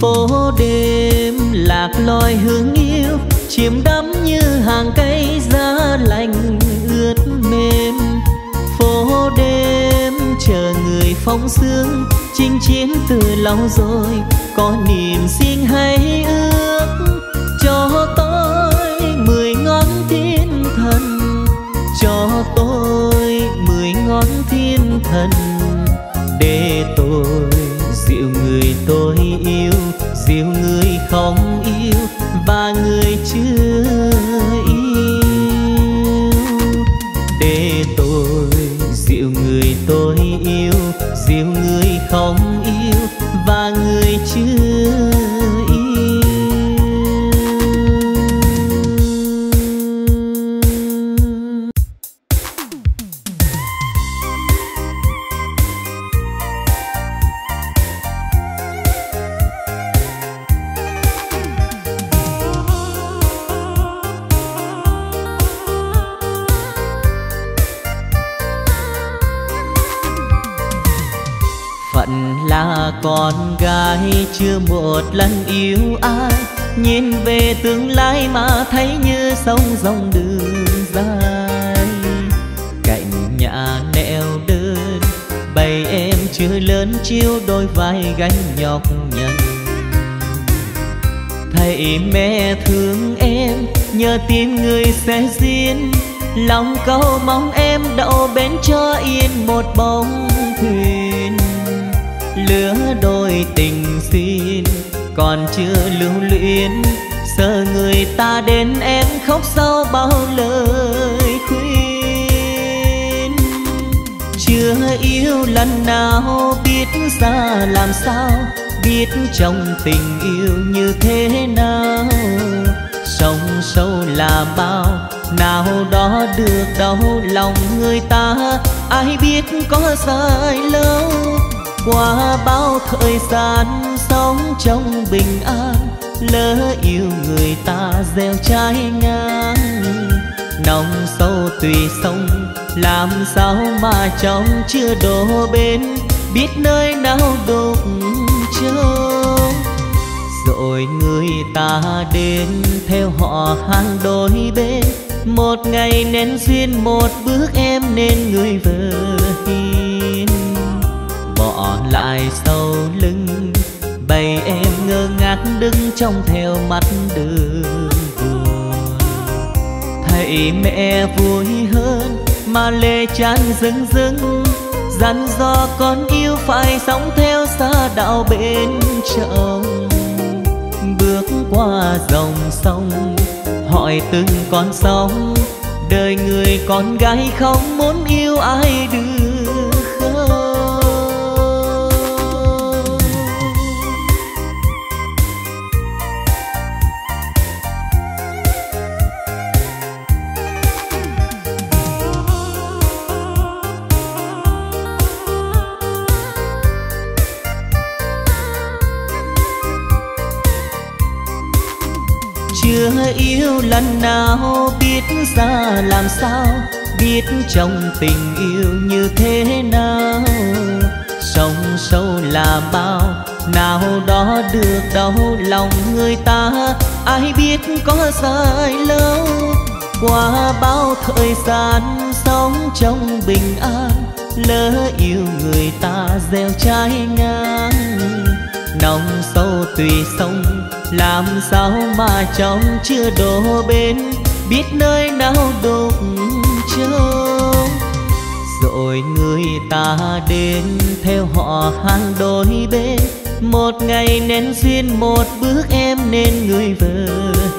Phố đêm lạc loài hương yêu, chìm đắm như hàng cây giá lành ướt mềm. Phố đêm chờ người phóng sương, chinh chiến từ lâu rồi có niềm xin hãy ước cho tôi 10 ngón thiên thần, cho tôi 10 ngón thiên thần để tôi dịu người tôi yêu, dịu người không yêu và người chưa yêu, để tôi dịu người tôi yêu, dịu người không yêu và người chưa yêu. Con gái chưa một lần yêu ai, nhìn về tương lai mà thấy như sông dòng đường dài. Cạnh nhà neo đơn bầy em chưa lớn chiêu đôi vai gánh nhọc nhằn. Thầy mẹ thương em nhờ tin người sẽ duyên, lòng cầu mong em đậu bến cho yên một bóng thuyền. Lứa đôi tình xin còn chưa lưu luyến, sợ người ta đến em khóc sau bao lời khuyên. Chưa yêu lần nào biết ra làm sao, biết trong tình yêu như thế nào, sông sâu là bao nào đó được đâu lòng người ta. Ai biết có dài lâu, qua bao thời gian sống trong bình an, lỡ yêu người ta gieo trái ngang. Nòng sâu tùy sông làm sao mà trong chưa đổ bên, biết nơi nào đục trâu. Rồi người ta đến theo họ hàng đôi bên, một ngày nên duyên một bước em nên người vợ hiền. Bỏ lại sau lưng bầy em ngơ ngác đứng trong theo mắt đường buồn. Thấy mẹ vui hơn mà lệ tràn rưng rưng, dặn dò con yêu phải sống theo xa đạo bên chồng. Bước qua dòng sông hỏi từng con sóng, đời người con gái không muốn yêu ai được không. Chưa yêu lần nào biết ra làm sao, biết trong tình yêu như thế nào. Sông sâu là bao, nào đó được đau lòng người ta, ai biết có dài lâu. Qua bao thời gian sống trong bình an, lỡ yêu người ta gieo trái ngang. Nòng sâu tùy sông, làm sao mà trong chưa đổ bên, biết nơi nào đục trâu. Rồi người ta đến theo họ hàng đôi bên, một ngày nên duyên một bước em nên người vợ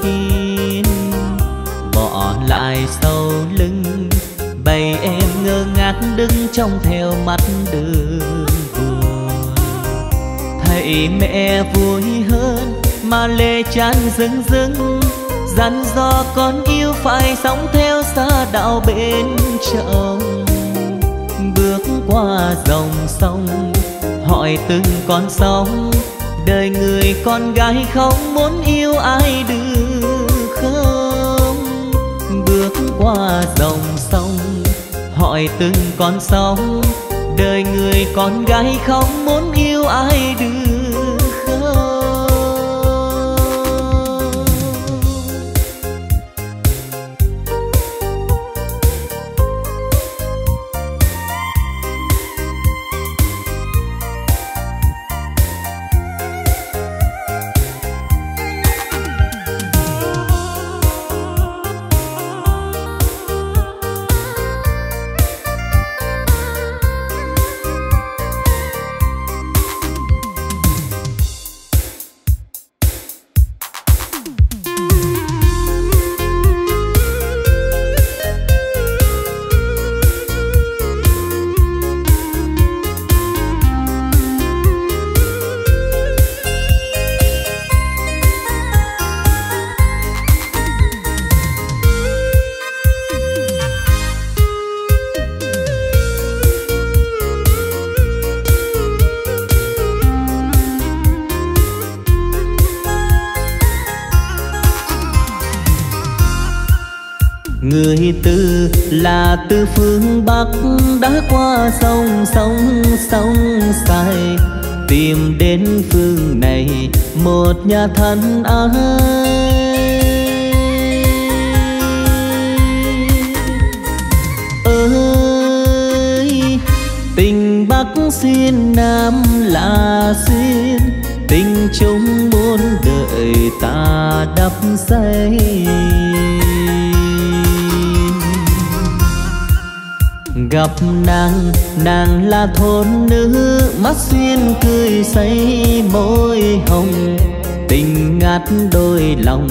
hiền. Bỏ lại sau lưng bầy em ngơ ngác đứng trong theo mắt đường buồn. Thấy mẹ vui hơn mà lệ tràn rưng rưng, dặn dò con yêu phải sống theo xa đạo bên chồng. Bước qua dòng sông hỏi từng con sóng, đời người con gái không muốn yêu ai được không. Bước qua dòng sông hỏi từng con sóng, đời người con gái không muốn yêu ai được. Người từ là từ phương Bắc đã qua sông sông Sài, tìm đến phương này một nhà thân ơi. Tình Bắc xuyên Nam là xuyên, tình chung muốn đợi ta đắp xây. Gặp nàng là thôn nữ, mắt xuyên cười say môi hồng. Tình ngát đôi lòng,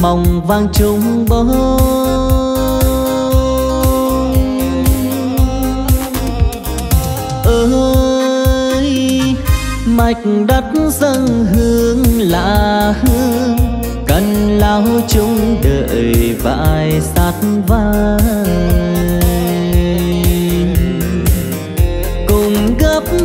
mong vang chung bối. Ơi, mạch đất dâng hương là hương, cần lao chung đợi vai sát vai.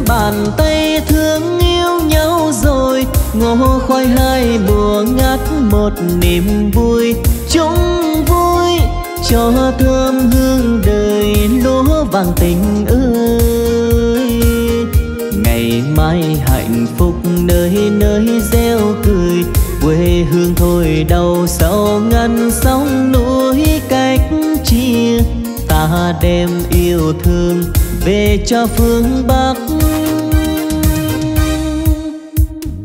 Bàn tay thương yêu nhau rồi, ngô khoai hai bùa ngát một niềm vui. Chúng vui cho thơm hương đời lúa vang tình ơi. Ngày mai hạnh phúc nơi nơi reo cười, quê hương thôi đau sâu ngăn sóng núi cách chia. Ta đem yêu thương về cho phương Bắc,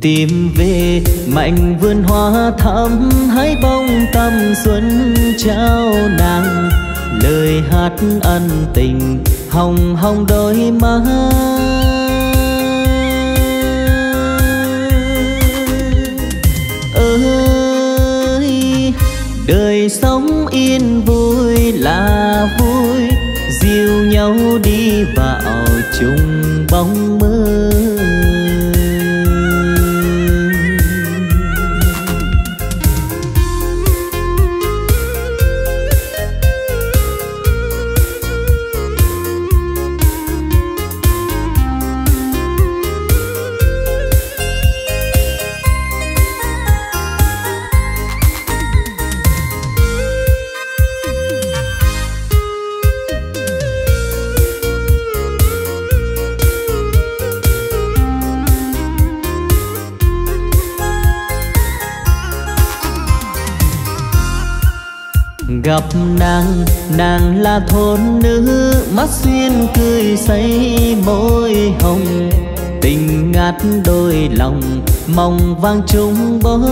tìm về mạnh vườn hoa thắm hái bông tầm xuân trao nàng. Lời hát ân tình hồng hồng đôi má, ơi đời sống yên vui là vui, dìu nhau đi vào chung bóng mơ. Gặp nàng, nàng là thôn nữ, mắt xuyên cười say môi hồng. Tình ngát đôi lòng, mong vang chung bóng.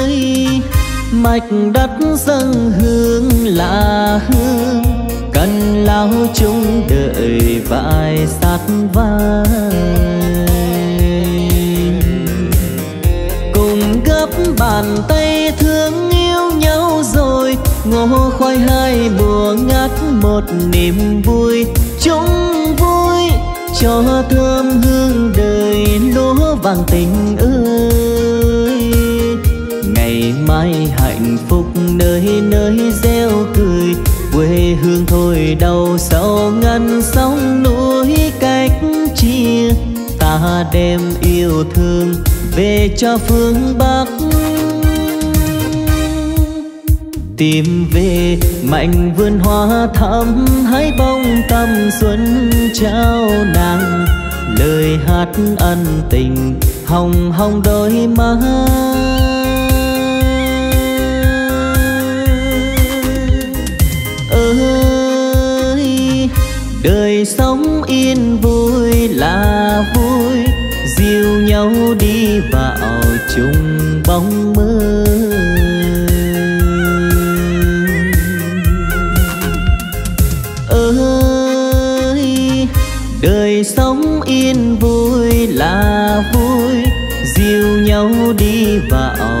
Ơi, mạch đất dâng hương là hương, cần lao chung đợi vai sát vai. Bàn tay thương yêu nhau rồi, ngô khoai hai mùa ngát một niềm vui. Chúng vui cho thơm hương đời lúa vàng tình ơi. Ngày mai hạnh phúc nơi nơi reo cười, quê hương thôi đau sâu ngăn sóng núi cách chia. Ta đem yêu thương về cho phương Bắc, tìm về mạnh vườn hoa thắm hái bông tầm xuân trao nàng. Lời hát ân tình hồng hồng đôi má, ơi đời sống yên vui là vui, dìu nhau đi vào chung bóng mơ. Ơi đời sống yên vui là vui, dìu nhau đi vào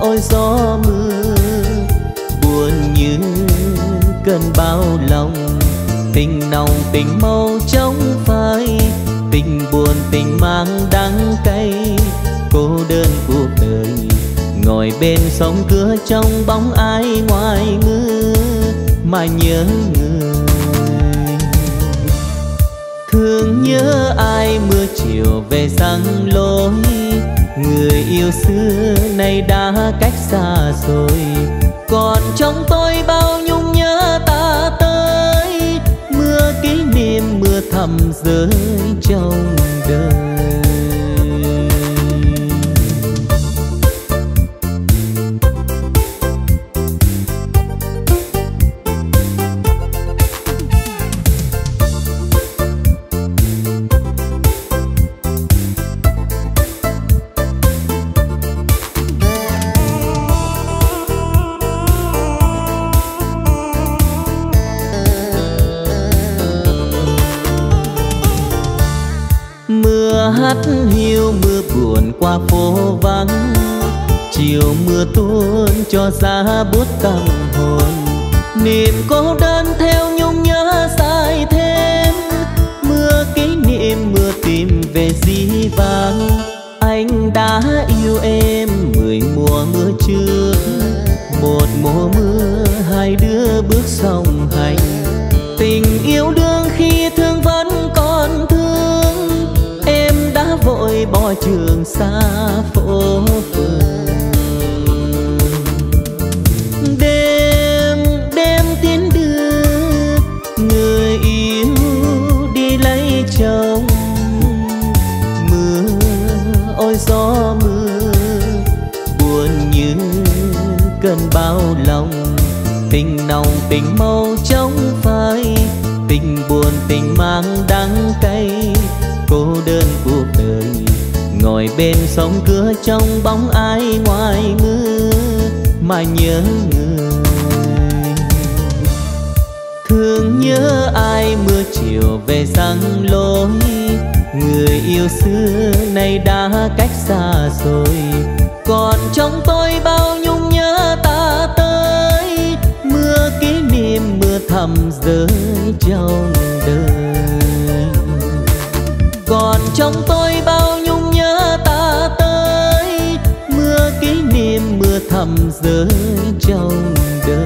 ôi gió mưa buồn như cơn bão lòng. Tình nồng tình mau chóng phai, tình buồn tình mang đắng cay. Cô đơn cuộc đời ngồi bên sông cửa, trong bóng ai ngoài mưa mà nhớ người. Thương nhớ ai mưa chiều về giăng lối, người yêu xưa nay đã cách xa rồi. Còn trong tôi bao nhung nhớ ta tới, mưa kỷ niệm mưa thầm rơi trong đời. Hát hiu mưa buồn qua phố vắng, chiều mưa tuôn cho giá buốt tâm hồn. Niềm cô đơn theo nhung nhớ dài thêm, mưa kỷ niệm mưa tìm về dĩ vãng. Anh đã yêu em 10 mùa mưa trước, 1 mùa mưa 2 đứa bước song hành. Tình yêu đương khi thương vẫn còn thương, vội bỏ trường xa phố phường. Đêm đêm tiến đưa người yêu đi lấy chồng. Mưa ôi gió mưa buồn như cơn bão lòng. Tình nồng tình mau chóng phai, tình buồn tình mang đắng cay. Cô đơn cuộc đời ngồi bên sông cửa, trong bóng ai ngoài mưa mà nhớ người. Thương nhớ ai mưa chiều về giăng lối, người yêu xưa nay đã cách xa rồi. Còn trong tôi bao nhung nhớ ta tới, mưa kỷ niệm mưa thầm rơi trong đời. Còn trong tôi bao nhung nhớ ta tới, mưa kỷ niệm mưa thầm rơi trong đời.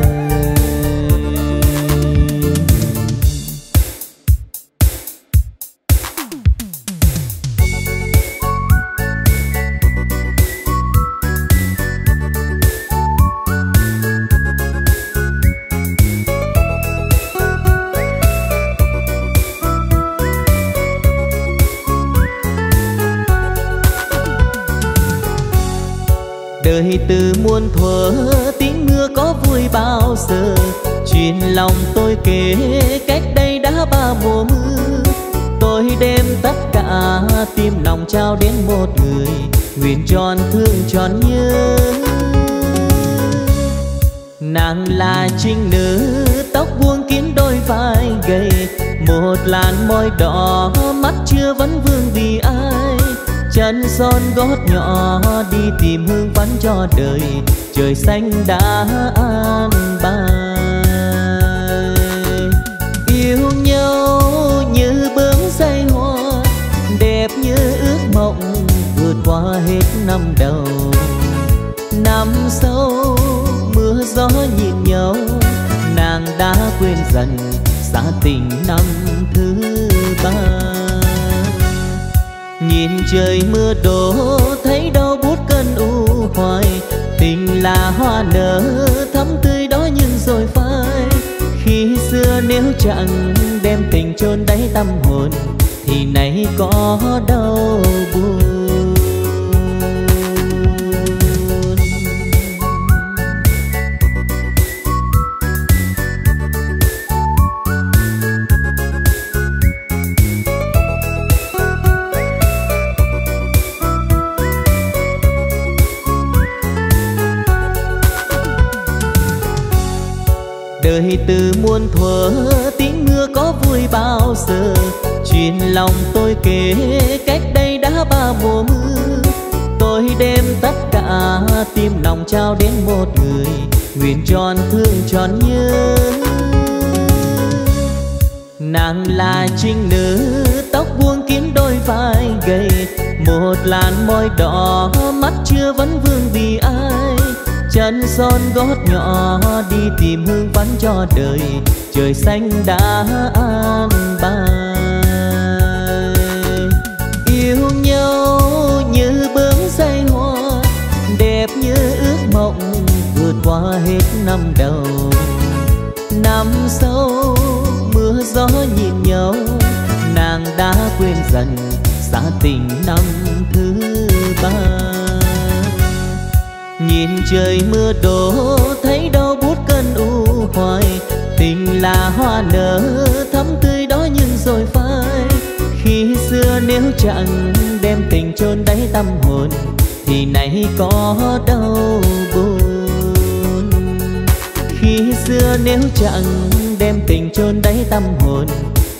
Đời từ muôn thuở tiếng mưa có vui bao giờ, chuyện lòng tôi kể cách đây đã 3 mùa mưa. Tôi đem tất cả tim lòng trao đến một người, nguyện tròn thương tròn nhớ. Nàng là trinh nữ tóc buông kín đôi vai gầy, một làn môi đỏ mắt chưa vấn vương vì ai. Chân son gót nhỏ đi tìm hương vắng cho đời, trời xanh đã an bài. Yêu nhau như bướm say hoa, đẹp như ước mộng vượt qua hết năm đầu. Năm sau mưa gió nhìn nhau, nàng đã quên dần xa tình năm thứ 3. Nhìn trời mưa đổ thấy đau buốt cơn u hoài, tình là hoa nở thắm tươi đó nhưng rồi phai. Khi xưa nếu chẳng đem tình chôn đáy tâm hồn, thì nay có đau buồn. Đời từ muôn thuở tiếng mưa có vui bao giờ, chuyện lòng tôi kể cách đây đã 3 mùa mưa. Tôi đem tất cả tim lòng trao đến một người, nguyện tròn thương tròn nhớ. Nàng là trinh nữ tóc buông kín đôi vai gầy, một làn môi đỏ mắt chưa vấn vương vì ai. Chân son gót nhỏ đi tìm hương vắng cho đời, trời xanh đã an bài. Yêu nhau như bướm say hoa, đẹp như ước mộng vượt qua hết năm đầu. Năm sau mưa gió nhìn nhau, nàng đã quên dần xa tình năm thứ 3. Nhìn trời mưa đổ thấy đau buốt cơn u hoài, tình là hoa nở thắm tươi đó nhưng rồi phai. Khi xưa nếu chẳng đem tình chôn đáy tâm hồn, thì nay có đau buồn. Khi xưa nếu chẳng đem tình chôn đáy tâm hồn,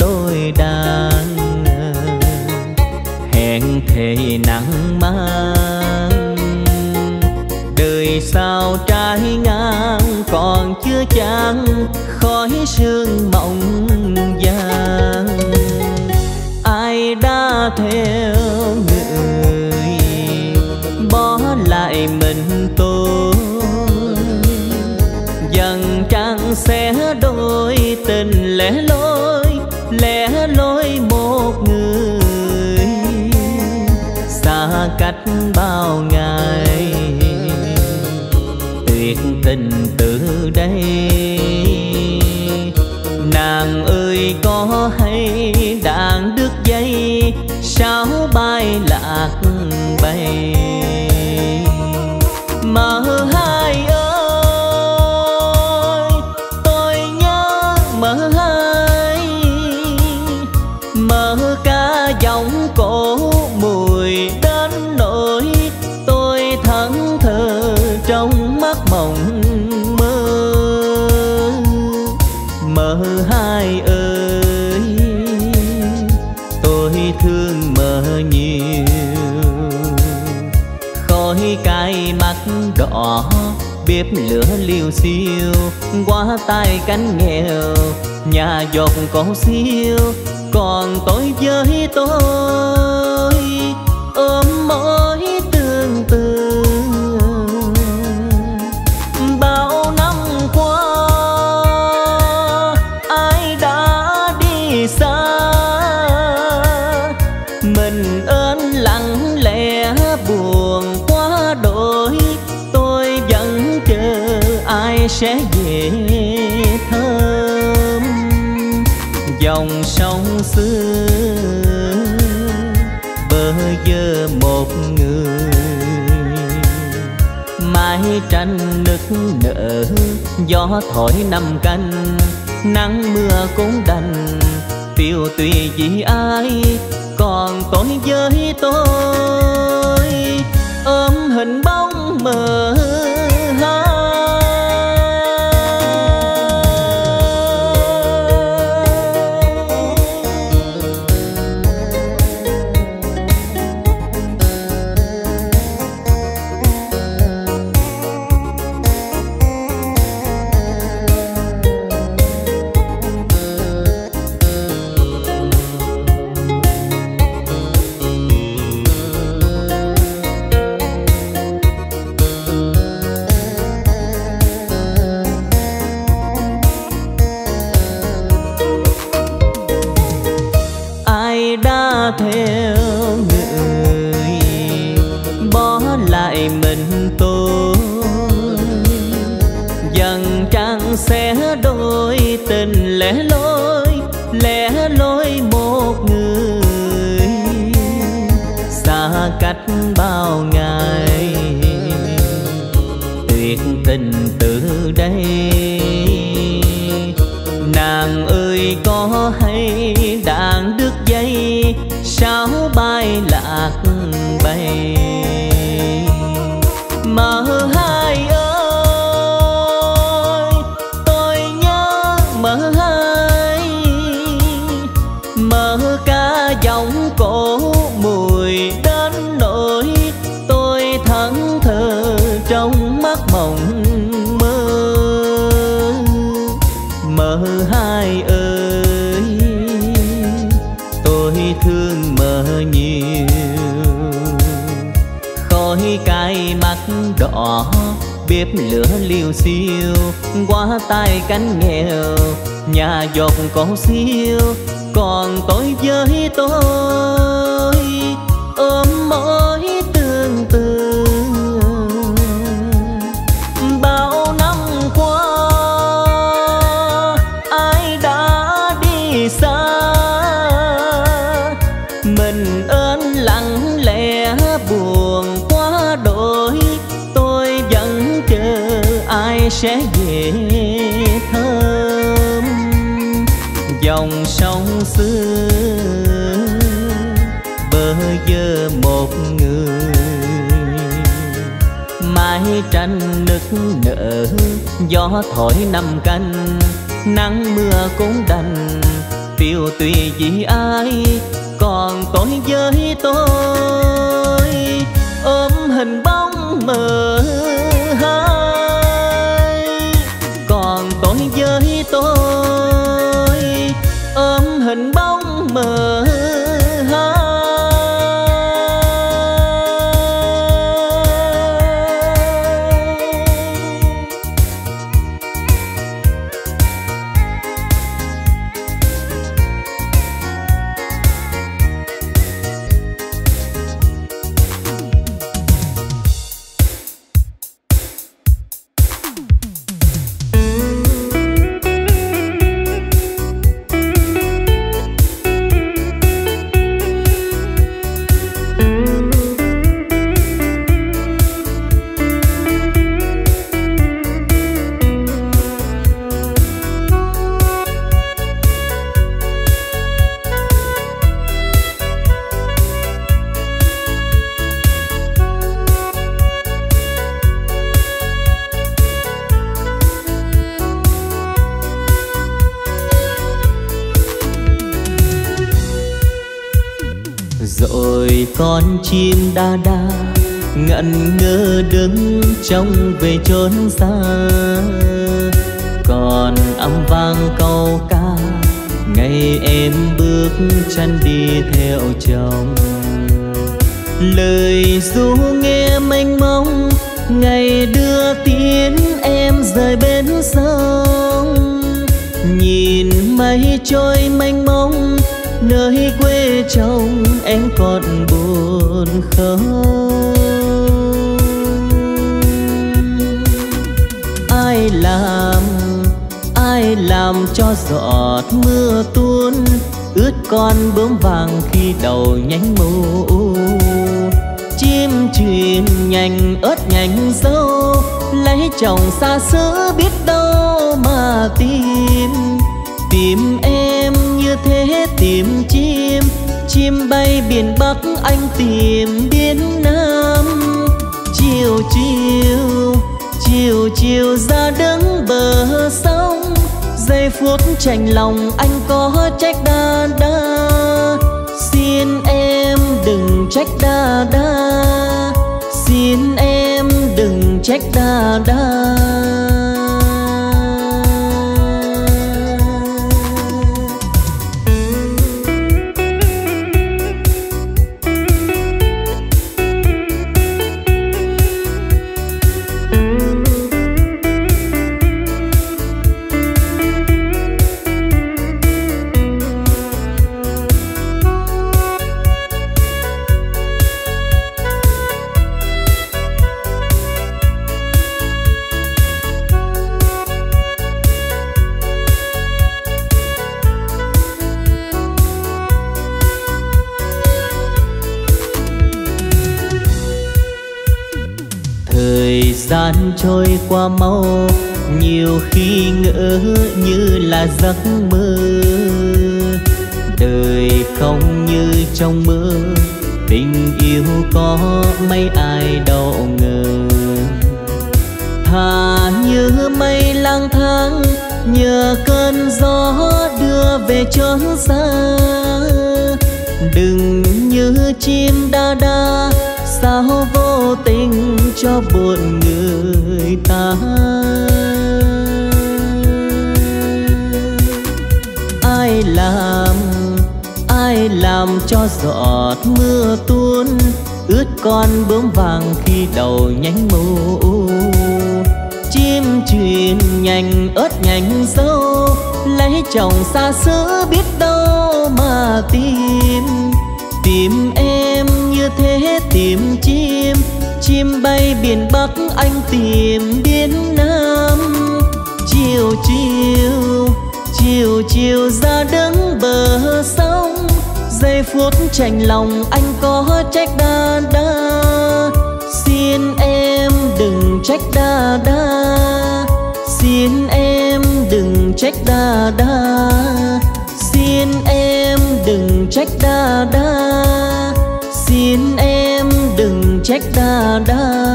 Đôi đàn hẹn thề nắng mang tràn khói sương mộng vàng. Ai đã theo người bỏ lại mình tôi, dần trăng sẽ đôi tình lẻ loi một người. Xa cách bao ngày tuyệt tình từ đây, nàng ơi có hay đàn đứt dây sao bay lạc bay. Mà hai ơi tôi nhớ mơ hai, mơ ca giọng cổ mùi đến nỗi tôi thẫn thờ trong mắt mộng mơ. Mơ hai ơi tôi thương mơ nhiều, khói cay mắt đỏ bếp lửa liêu xiêu, qua tay cánh nghèo nhà dọc còn xiêu. Còn tôi với tôi ôm mối tương tư, bao năm qua ai đã đi xa, mình ơn lặng lẽ buồn quá đổi. Tôi vẫn chờ ai sẽ về thơm dòng sông xưa bơ vơ một người. Mái tranh nức nở gió thổi năm canh, nắng mưa cũng đành tiêu tùy vì ai. Còn tôi với tôi ôm hình bóng mờ theo người bỏ lại mình tôi, dần trăng sẽ đôi tình lẻ loi một người. Xa cách bao ngày tuyệt tình từ đây, nàng ơi có hay đàn đứt dây sao bay lạc bay. Mà hai ơi tôi nhớ mơ hai, mơ ca giọng cổ mùi đến nỗi tôi thẫn thờ trong mắt mộng mơ. Mơ hai ơi tôi thương mơ nhiều, khói cay mắt đỏ bếp lửa liêu xiêu, qua tay cánh nghèo nhà dọc còn xiêu. Còn tôi với tôi ôm mối tương tư, bao năm qua ai đã đi xa, mình ơn lặng lẽ buồn quá đổi. Tôi vẫn chờ ai sẽ về thơm dòng sông xưa bơ vơ một người. Mái tranh nức nở gió thổi năm canh, nắng mưa cũng đành tiêu tùy vì ai. Còn tôi với tôi ôm hình bóng mờ hai. Còn rồi con chim đa đa ngẩn ngơ đứng trong về chốn xa, còn âm vang câu ca ngày em bước chân đi theo chồng. Lời ru nghe mênh mông ngày đưa tiến em rời bên sông, nhìn mây trôi mênh mông nơi quê chồng em còn buồn không? Ai làm cho giọt mưa tuôn ướt con bướm vàng khi đầu nhánh mù, chim chuyền nhành ớt nhành dâu lấy chồng xa xứ biết đâu mà tìm. Tìm em như thế tìm chim, chim bay biển Bắc anh tìm biển Nam. Chiều ra đứng bờ sông, giây phút chạnh lòng anh có trách đa đa. Xin em đừng trách đa đa, xin em đừng trách đa đa. Gian trôi qua mau, nhiều khi ngỡ như là giấc mơ. Đời không như trong mơ, tình yêu có mấy ai đâu ngờ. Thà như mây lang thang, nhờ cơn gió đưa về chốn xa. Đừng như chim đa đa, sao vô tình cho buồn người ta. Ai làm cho giọt mưa tuôn ướt con bướm vàng khi đầu nhánh mù, chim chuyền nhành ớt nhành dâu lấy chồng xa xứ biết đâu mà tìm. Tìm em như thế tìm chim, chim bay biển Bắc anh tìm biển Nam. Chiều ra đứng bờ sông, giây phút chạnh lòng anh có trách đa đa. Xin em đừng trách đa đa, xin em đừng trách đa đa. Xin em đừng trách đa đa, xin em đừng trách đa đa.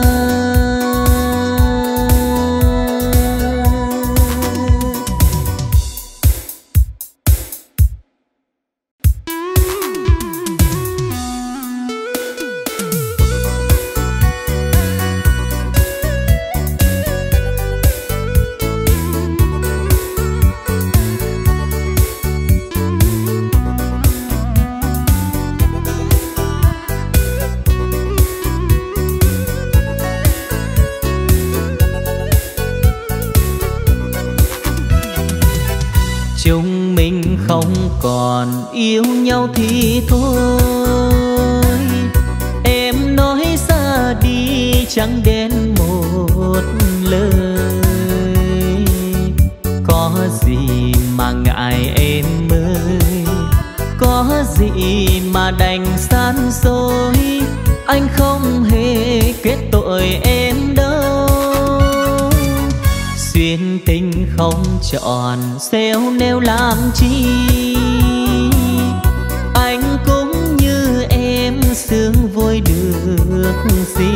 Chúng mình không còn yêu nhau thì thôi, em nói ra đi chẳng đến một lời. Có gì mà ngại em ơi, có gì mà đành san dối. Anh không hề kết tội em đâu, duyên tình không chọn xéo nêu làm chi. Anh cũng như em sướng vui được gì,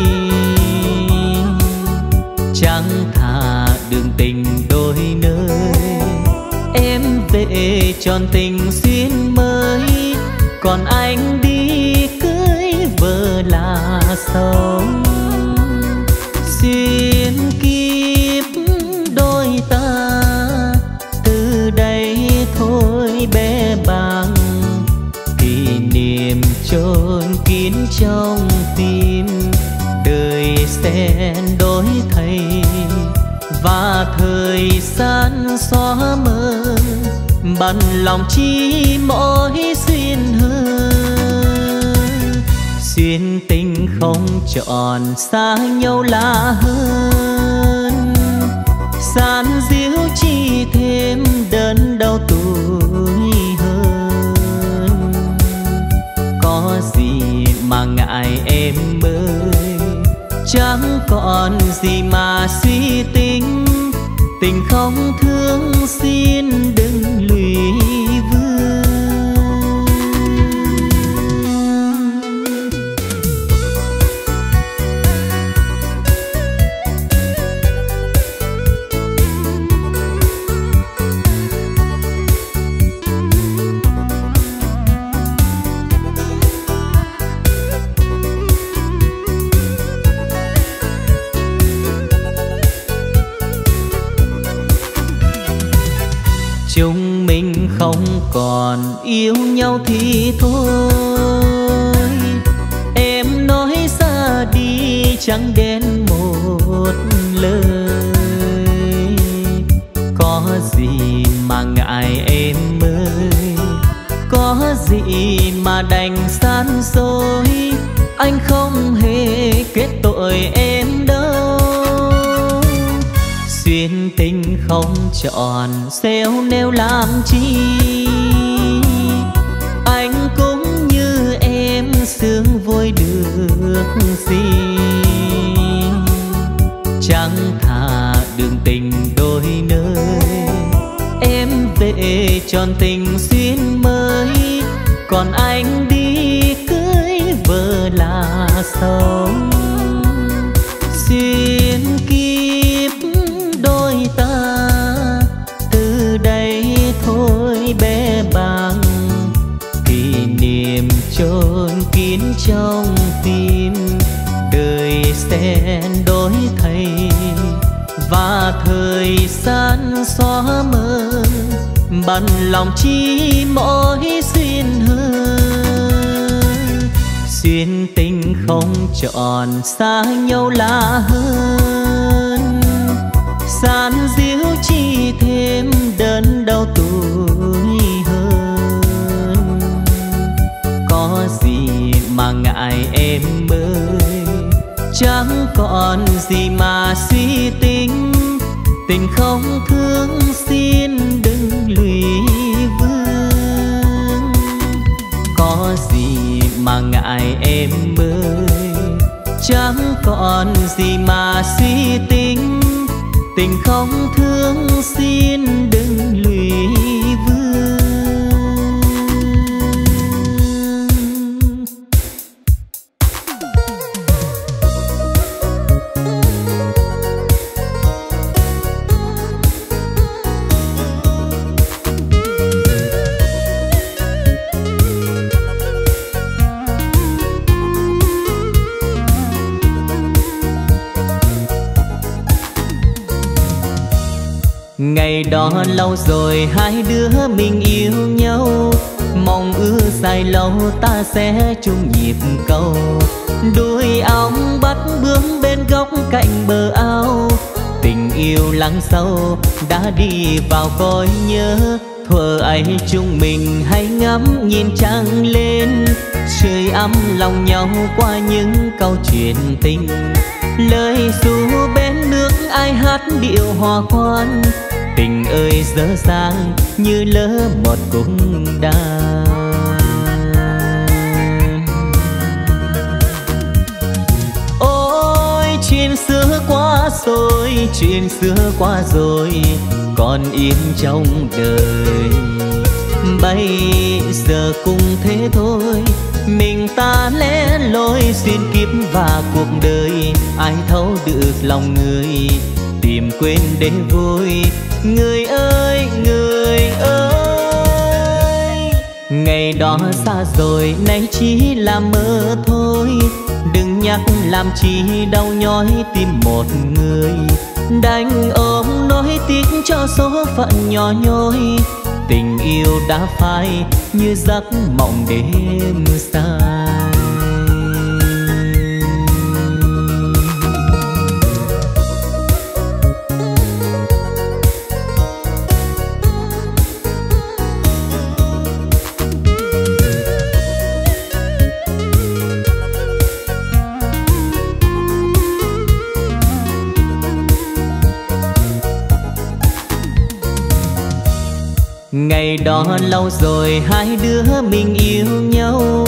chẳng thà đường tình đôi nơi. Em về tròn tình duyên mới, còn anh đi sống. Xuyên kiếp đôi ta, từ đây thôi bé bàng. Kỷ niệm chôn kín trong tim, đời sẽ đổi thay và thời gian xóa mờ, bằng lòng chỉ mỗi duyên hơn. Duyên tình không chọn, xa nhau lạ hơn. Gian díu chỉ thêm đớn đau tuổi hơn. Có gì mà ngại em ơi, chẳng còn gì mà suy tính. Tình không thương xin đừng lụy vương. Chúng mình không còn yêu nhau thì thôi, em nói ra đi chẳng đến một lời. Có gì mà ngại em ơi, có gì mà đành gian dối. Anh không hề kết tội em đâu. Duyên tình không chọn, xéo nêu làm chi. Anh cũng như em, sướng vui được gì. Chẳng thà đường tình đôi nơi, em về tròn tình duyên mới. Còn anh đi cưới vợ là sống. Duyên kiếp đôi ta, từ đây thôi bé bàng. Kỷ niệm chôn kín trong tim, đời sẽ đổi thay và thời gian xóa mờ, bằng lòng chỉ mỗi duyên hơn. Duyên tình không chọn, xa nhau lạ hơn. Gian díu chỉ thêm đớn đau tuổi hơn. Có gì mà ngại em ơi, chẳng còn gì mà suy tính. Tình không thương xin đừng lụy vương. Có gì mà ngại em ơi, chẳng còn gì mà suy tính. Tình không thương xin đừng lụy vương. Ngày đó lâu rồi hai đứa mình yêu nhau, mong ước dài lâu ta sẽ chung nhịp câu. Đuôi ong bắt bướm bên góc cạnh bờ ao, tình yêu lắng sâu đã đi vào cõi nhớ. Thuở ấy chúng mình hay ngắm nhìn trăng lên, sưởi ấm lòng nhau qua những câu chuyện tình. Lời ru bên nước ai hát điệu hòa quan, tình ơi dở dang như lỡ một cung đàn. Ôi chuyện xưa qua rồi, chuyện xưa qua rồi, còn im trong đời. Bây giờ cũng thế thôi, mình ta lẻ loi xuyên kiếp và cuộc đời. Ai thấu được lòng người, tìm quên để vui. Người ơi, người ơi, ngày đó xa rồi nay chỉ là mơ thôi. đừng nhắc làm chi đau nhói tim một người, đành ôm nỗi tiếc cho số phận nhỏ nhói. Tình yêu đã phai như giấc mộng đêm dài. Ngày đó lâu rồi hai đứa mình yêu nhau,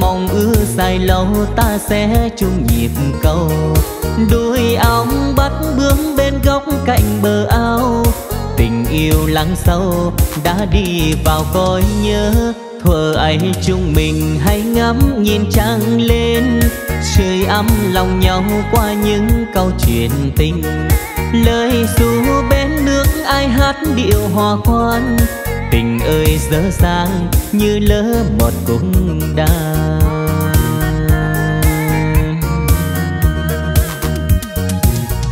mong ước dài lâu ta sẽ chung nhịp câu. Đuôi ong bắt bướm bên góc cạnh bờ ao, tình yêu lắng sâu đã đi vào cõi nhớ. Thuở ấy chúng mình hãy ngắm nhìn trăng lên, chơi ấm lòng nhau qua những câu chuyện tình. Lời ru bên nước ai hát điệu hòa khoan, tình ơi dở dang như lỡ một cung đàn.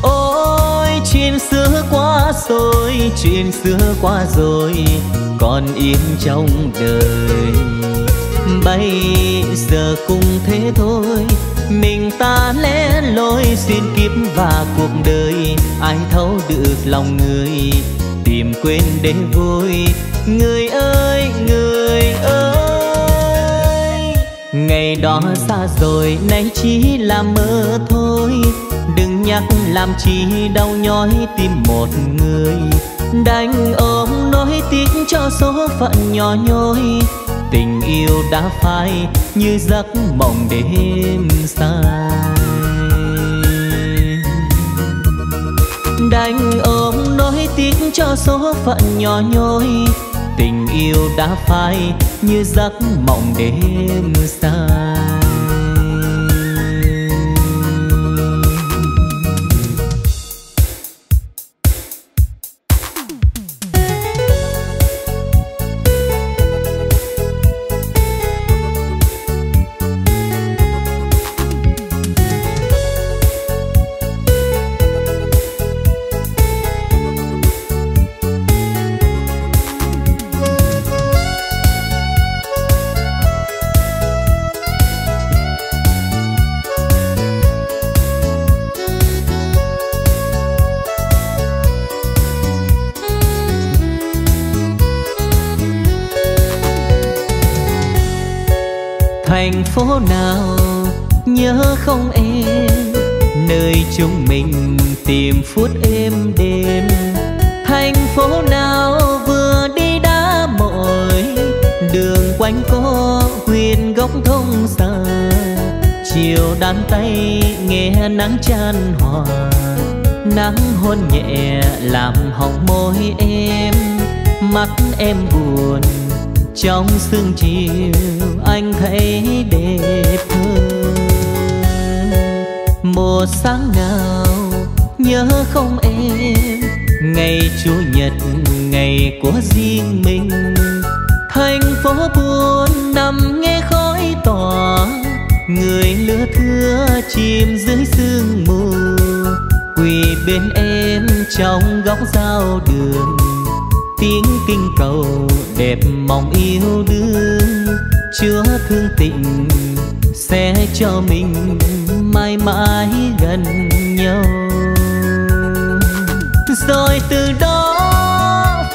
Ôi chuyện xưa qua rồi, chuyện xưa qua rồi, còn yên trong đời. Bây giờ cũng thế thôi, mình ta lẻ loi xin kiếp và cuộc đời. Ai thấu được lòng người, tìm quên để vui. Người ơi, người ơi, ngày đó xa rồi nay chỉ là mơ thôi. Đừng nhắc làm chi đau nhói tim một người, đành ôm nỗi tiếc cho số phận nhỏ nhói. Tình yêu đã phai như giấc mộng đêm dài. Đành ôm nỗi tiếc cho số phận nhỏ nhói. Tình yêu đã phai như giấc mộng đêm dài. Thành phố nào nhớ không em, nơi chúng mình tìm phút êm đêm. Thành phố nào vừa đi đã mỏi, đường quanh có huyền góc thông xa. Chiều đan tay nghe nắng chan hòa, nắng hôn nhẹ làm hồng môi em. Mắt em buồn trong sương chiều, anh thấy đẹp hơn. Một sáng nào nhớ không em, ngày Chủ nhật ngày của riêng mình. Thành phố buồn nằm nghe khói tỏa, người lứa thưa chìm dưới sương mù. Quỳ bên em trong góc giao đường, tiếng kinh cầu đẹp mong yêu đương. Chúa thương tình sẽ cho mình mãi mãi gần nhau. Rồi từ đó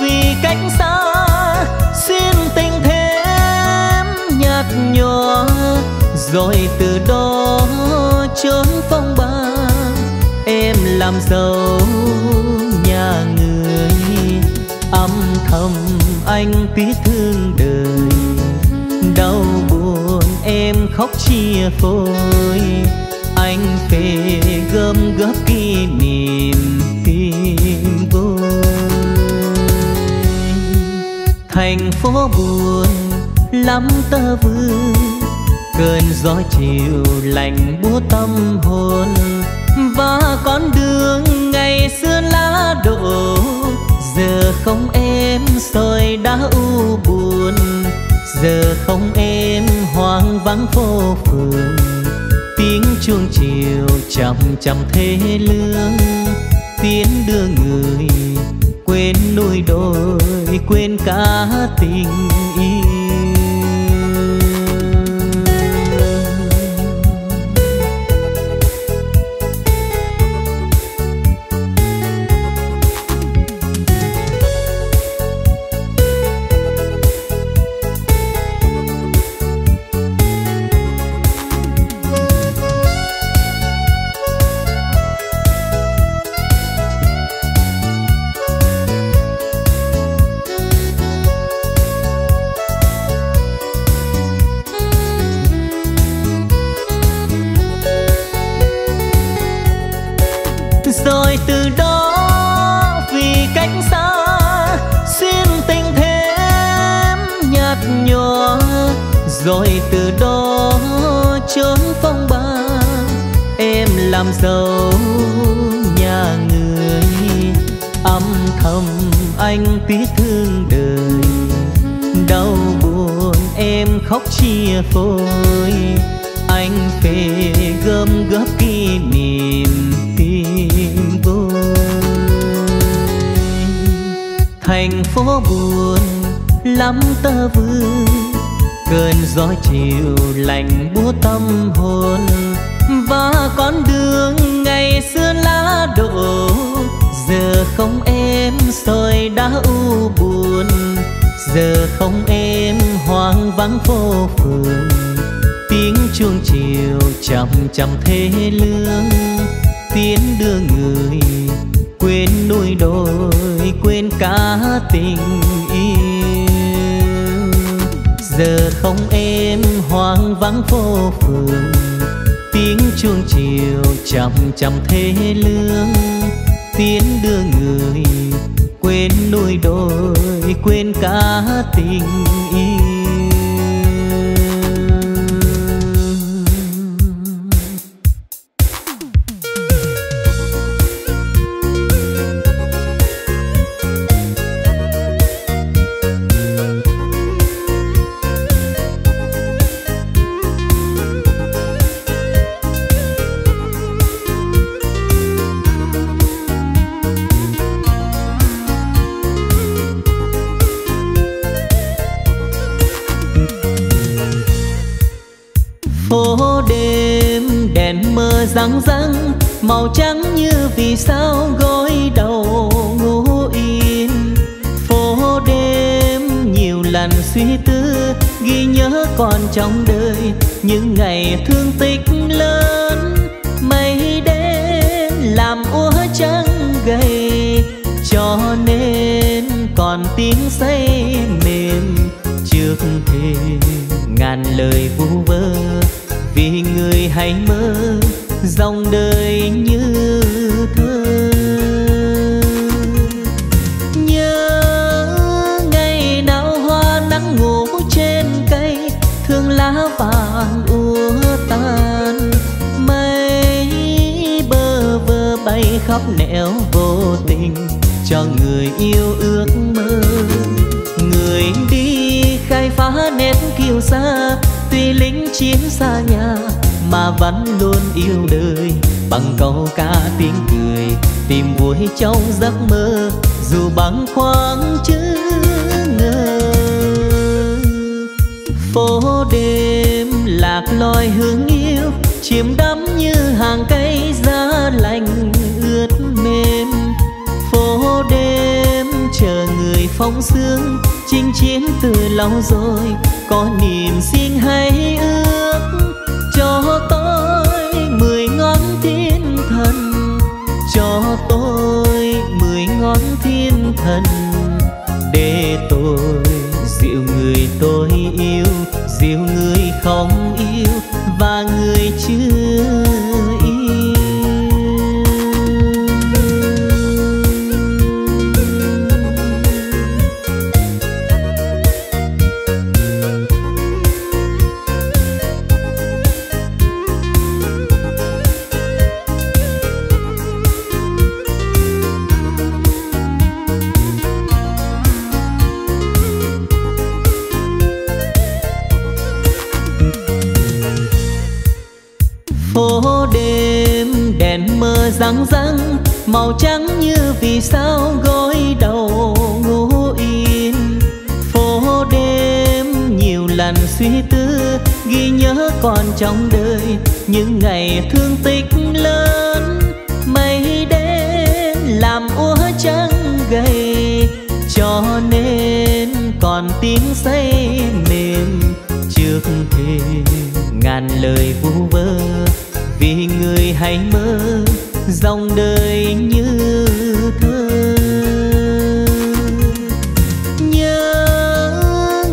vì cách xa, xuyên tình thêm nhạt nhòa. Rồi từ đó chốn phong ba, em làm dâu nhà người. Âm thầm anh tiếc thương đời, đau buồn em khóc chia phôi. Anh về gom góp kỷ niệm tìm vui. Thành phố buồn lắm tơ vương, cơn gió chiều lạnh buốt tâm hồn. Và con đường ngày xưa lá đổ, giờ không em rồi đã u buồn. Giờ không em hoang vắng phố phường, tiếng chuông chiều chậm chậm thế lương, tiếng đưa người quên nuôi đôi, quên cả tình yêu. Rồi từ đó chốn phong ba em làm dâu nhà người, âm thầm anh tiếc thương đời, đau buồn em khóc chia phôi, anh về gom góp kỷ niệm tim vôi. Thành phố buồn lắm ta vương, cơn gió chiều lạnh buốt tâm hồn, và con đường ngày xưa lá đổ giờ không em rồi đã u buồn, giờ không em hoang vắng phố phường. Tiếng chuông chiều chậm chậm thế lương, tiếng đưa người quên nuôi đôi, quên cả tình yêu. Giờ không em hoang vắng phố phường, tiếng chuông chiều chậm chậm thế lương, tiếng đưa người quên nuôi đôi, quên cả tình yêu. Răng răng màu trắng như vì sao gối đầu ngủ yên, phố đêm nhiều lần suy tư ghi nhớ còn trong đời những ngày thương tích lớn. Mây đêm làm úa trắng gầy cho nên còn tiếng say mềm, trước thề ngàn lời vu vơ vì người hay mơ dòng đời như thơ. Nhớ ngày nào hoa nắng ngủ trên cây, thương lá vàng úa tan, mây bơ vơ bay khắp nẻo vô tình cho người yêu ước mơ. Người đi khai phá nét kiêu sa, tuy lính chiến xa nhà mà vẫn luôn yêu đời, bằng câu ca tiếng cười tìm vui trong giấc mơ dù bằng khoáng chữ ngờ. Phố đêm lạc loi hướng yêu chìm đắm như hàng cây giá lành ướt mềm, phố đêm chờ người phóng sương chinh chiến từ lâu rồi, có niềm xin hãy ước cho tôi 10 ngón thiên thần, cho tôi 10 ngón thiên thần, để tôi dịu người tôi yêu, dịu người không yêu và người chưa yêu. mờ răng răng màu trắng như vì sao gối đầu ngủ yên. Phố đêm nhiều lần suy tư ghi nhớ còn trong đời những ngày thương tích lớn. Mây đen làm úa trắng gầy cho nên còn tiếng say mềm trước thềm ngàn lời vu vơ. Vì người hãy mơ dòng đời như thơ, nhớ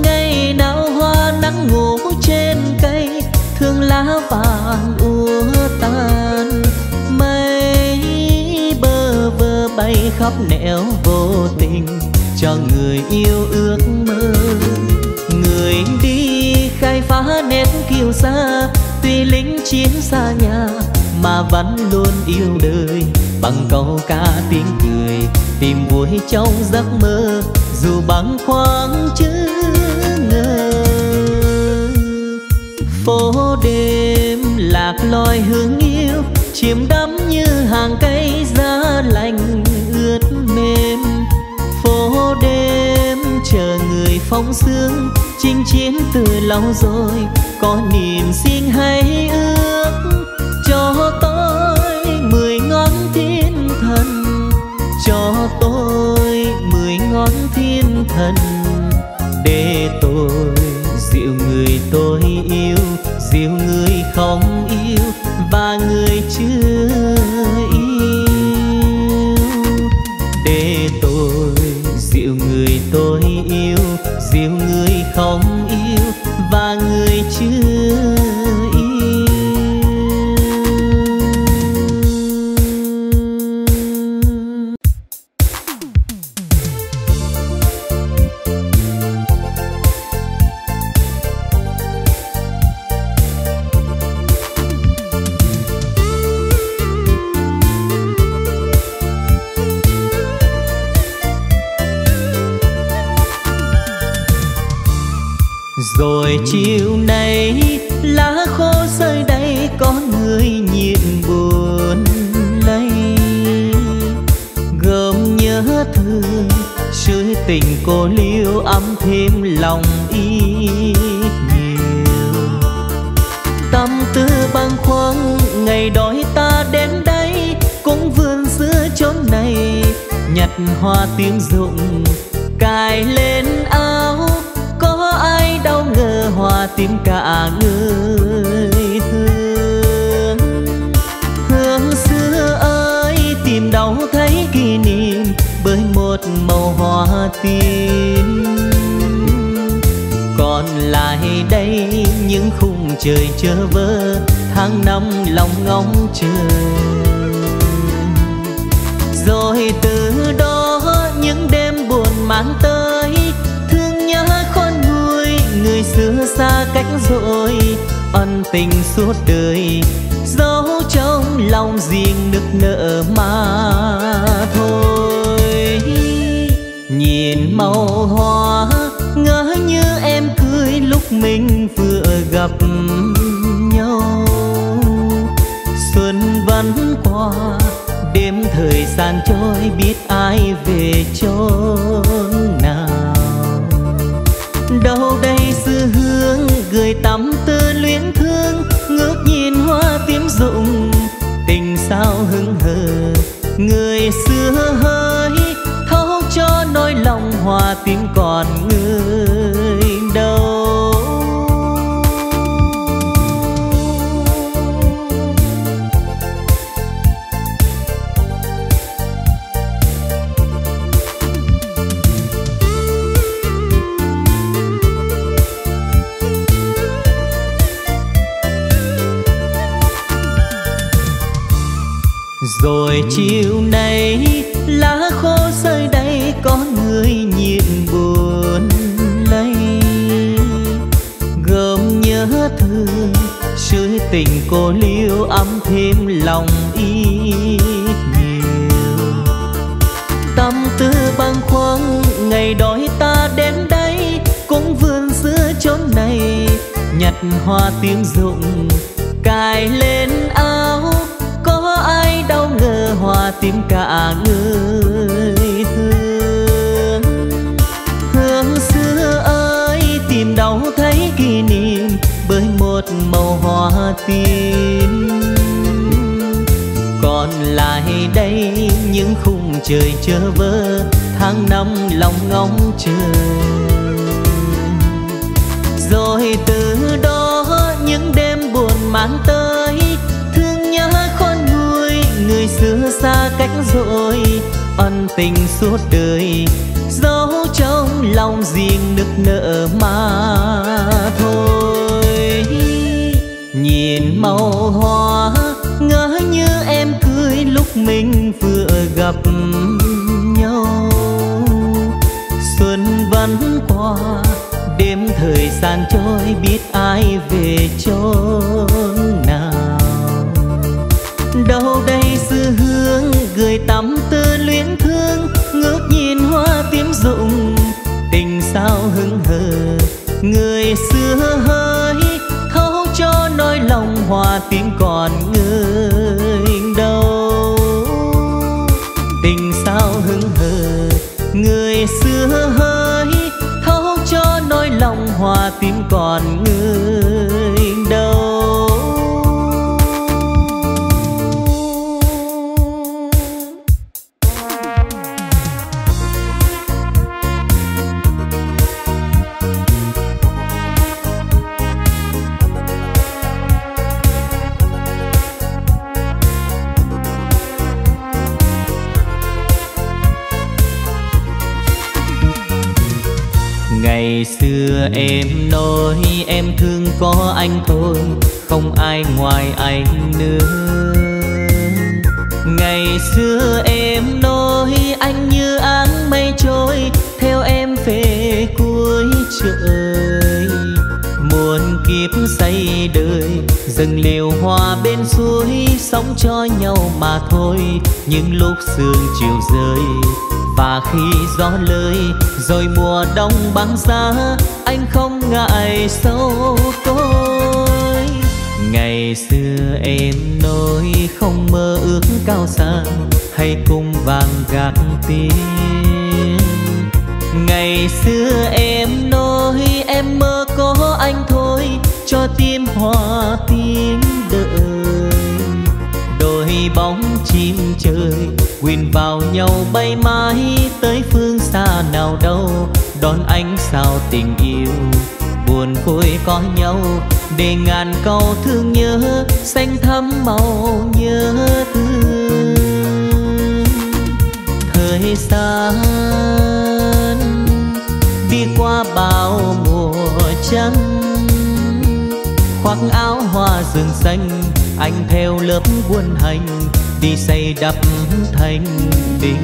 ngày nào hoa nắng ngủ trên cây thương lá vàng úa tan. Mây bơ vơ bay khắp nẻo vô tình cho người yêu ước mơ. Người đi khai phá nét kiêu sa, tuy lính chiến xa nhà mà vẫn luôn yêu đời. Bằng câu ca tiếng cười tìm vui trong giấc mơ dù bằng khoáng chứ ngờ. Phố đêm lạc loi hướng yêu chìm đắm như hàng cây giá lành ướt mềm. Phố đêm chờ người phóng sương chinh chiến từ lâu rồi có niềm xin hãy ước. Cho tôi 10 ngón thiên thần, cho tôi 10 ngón thiên thần để tôi dịu người tôi yêu, dịu người không yêu và người chưa yêu. Để tôi dịu người tôi yêu, dịu người không yêu và người chưa yêu. Rồi chiều nay lá khô rơi đây có người nhịn buồn lây. Gồm nhớ thương sự tình cô liêu ấm thêm lòng y nhiều. Tâm tư băng khoáng ngày đói ta đến đây cũng vườn giữa chốn này. Nhặt hoa tím rụng cài lên áo, đâu ngờ hoa tím cả người thương. Hương xưa ơi tìm đâu thấy kỷ niệm bởi một màu hoa tím. Còn lại đây những khung trời chơ vơ tháng năm lòng ngóng chờ. Rồi từ đó những đêm buồn mang tới người xưa xa cách rồi ân tình suốt đời giấu trong lòng riêng nức nở mà thôi. Nhìn màu hoa ngỡ như em cười lúc mình vừa gặp nhau. Xuân vẫn qua đêm thời gian trôi biết ai về chốn nào. Đâu đây dư hương gửi tắm tư luyến thương, ngước nhìn hoa tím rụng tình sao hững hờ. Người xưa hỡi thấu cho nỗi lòng hoa tím còn người đâu. Rồi chiều nay lá khô rơi đây có người nhịn buồn lây. Gồm nhớ thương sự tình cô liêu ấm thêm lòng y nhiều. Tâm tư băng khoáng ngày đói ta đến đây cũng vườn giữa chốn này. Nhặt hoa tím rụng cài lên áo, có ai đâu đâu ngờ hoa tím cả người hương. Hương xưa ơi tìm đâu thấy kỷ niệm với một màu hoa tím. Còn lại đây những khung trời chơ vơ, tháng năm lòng ngóng chờ. Rồi từ đó những đêm buồn mang tới thương nhớ khôn nguôi, người xưa xa cách rồi ân tình suốt đời giấu trong lòng riêng nức nở mà thôi. Nhìn màu hoa ngỡ như em cười lúc mình vừa gặp nhau, xuân vẫn qua đêm thời gian trôi biết ai về chốn nào. Đâu đây xưa hương gửi tắm tư luyến thương, ngước nhìn hoa tím rụng tình sao hững hờ. Người xưa hỡi thấu cho nỗi lòng hoa tím còn người đâu, tình sao hững hờ. Người xưa hỡi thấu cho nỗi lòng hoa tím còn người đâu. Ngày xưa em nói em thương có anh thôi, không ai ngoài anh nữa. Ngày xưa em nói anh như áng mây trôi, theo em về cuối trời. Muôn kiếp say đời, rừng liều hoa bên suối, sống cho nhau mà thôi. Những lúc sương chiều rơi và khi gió lơi rồi mùa đông băng giá, anh không ngại sâu cối. Ngày xưa em nói không mơ ước cao xa hay cung vàng gạt tiền. Ngày xưa em nói em mơ có anh thôi, cho tim hoa tím đợi. Đôi bóng chim trời quyện vào nhau bay mãi, tới phương xa nào đâu đón anh sao tình yêu. Buồn vui có nhau để ngàn câu thương nhớ, xanh thắm màu nhớ thương. Thời gian đi qua bao mùa trắng, khoác áo hoa rừng xanh anh theo lớp buôn hành đi xây đắp thành đình.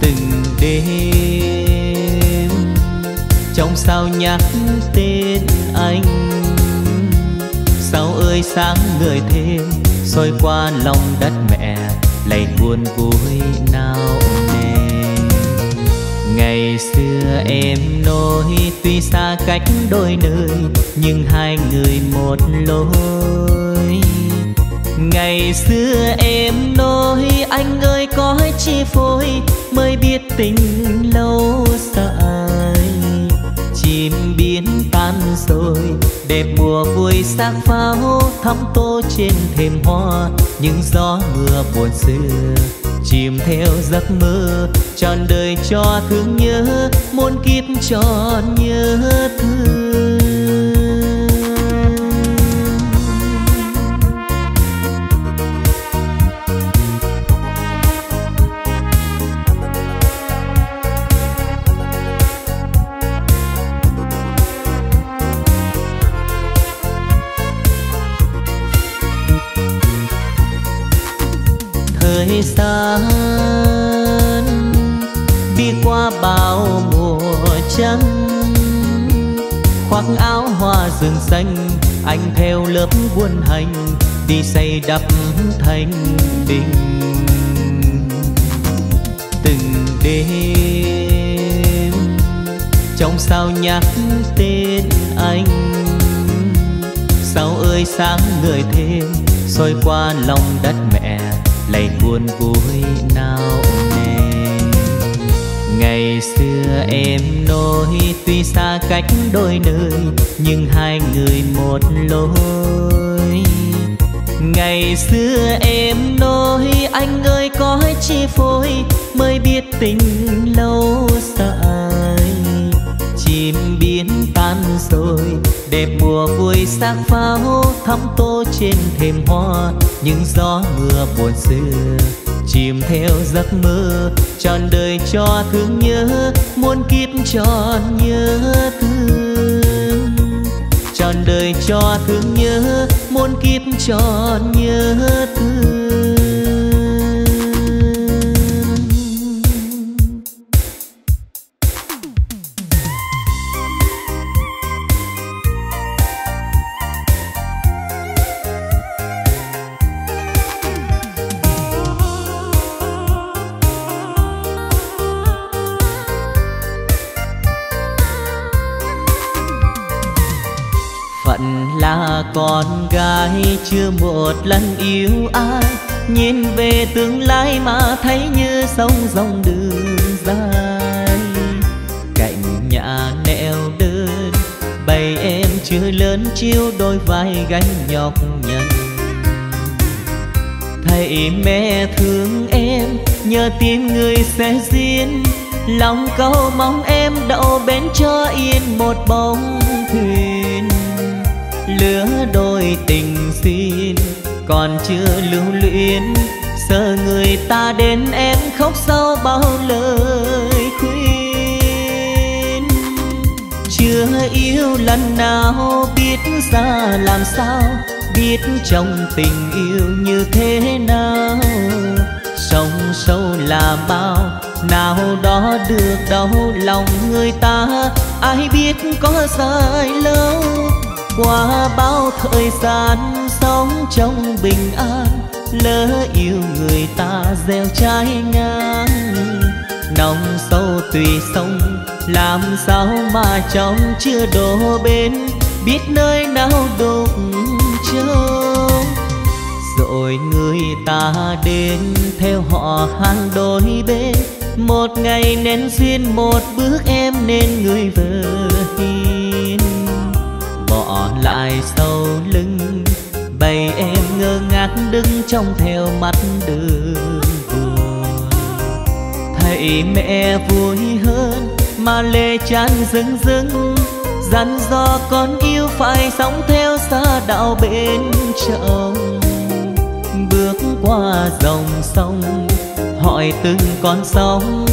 Từng đêm trong sao nhắc tên anh, sao ơi sáng người thêm soi qua lòng đất mẹ lạy buồn vui nào nè. Ngày xưa em nói tuy xa cách đôi nơi nhưng hai người một lối. Ngày xưa em nói anh ơi có chi phối mới biết tình lâu dài. Chim biến tan rồi đẹp mùa vui sắc pháo, thắm tô trên thềm hoa những gió mưa buồn xưa. Chìm theo giấc mơ trọn đời cho thương nhớ, muôn kiếp trọn nhớ thương. Thời gian đi qua bao mùa trắng, khoác áo hoa rừng xanh anh theo lớp buôn hành đi xây đắp thành đình. Từng đêm trong sao nhắc tên anh, sao ơi sáng người thêm soi qua lòng đất mẹ lạy buồn vui nào nề. Ngày xưa em nói tuy xa cách đôi nơi nhưng hai người một lối. Ngày xưa em nói anh ơi có chi phối mới biết tình lâu dài. Chim biến tan rồi đẹp mùa vui sắc pháo thắm tô trên thềm hoa, những gió mưa buồn xưa chìm theo giấc mơ trọn đời cho thương nhớ muôn kiếp tròn nhớ thương, trọn đời cho thương nhớ muôn kiếp tròn nhớ thương. Con gái chưa một lần yêu ai, nhìn về tương lai mà thấy như sông dòng đường dài. Cạnh nhà neo đơn bầy em chưa lớn chiêu đôi vai gánh nhọc nhằn. Thầy mẹ thương em nhờ tim người sẽ duyên, lòng cầu mong em đậu bến cho yên một bóng thuyền. Lứa đôi tình xin còn chưa lưu luyến, sợ người ta đến em khóc sau bao lời khuyên. Chưa yêu lần nào biết ra làm sao, biết trong tình yêu như thế nào. Sông sâu là bao nào đó được đau lòng người ta, ai biết có dài lâu. Qua bao thời gian sống trong bình an, lỡ yêu người ta gieo trái ngang. Nòng sâu tùy sông làm sao mà trong chưa đổ bên, biết nơi nào đục trông. Rồi người ta đến theo họ hàng đôi bên, một ngày nên duyên một bước em nên người vợ hiền. Bỏ lại sau lưng bầy em ngơ ngác đứng trong theo mắt đường buồn. Thầy mẹ vui hơn mà lệ chan rưng rưng, dặn dò con yêu phải sống theo xa đạo bên chồng. Bước qua dòng sông hỏi từng con sóng,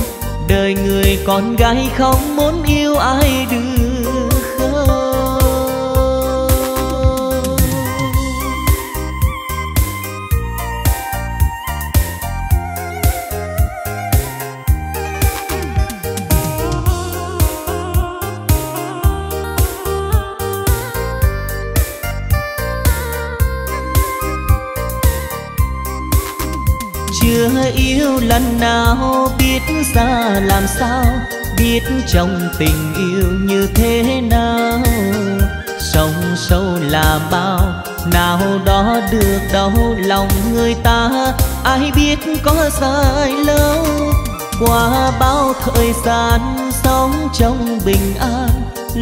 đời người con gái không muốn yêu ai được. Chưa yêu lần nào biết ra làm sao, biết trong tình yêu như thế nào. Sông sâu là bao nào đó được đau lòng người ta, ai biết có dài lâu. Qua bao thời gian sống trong bình an,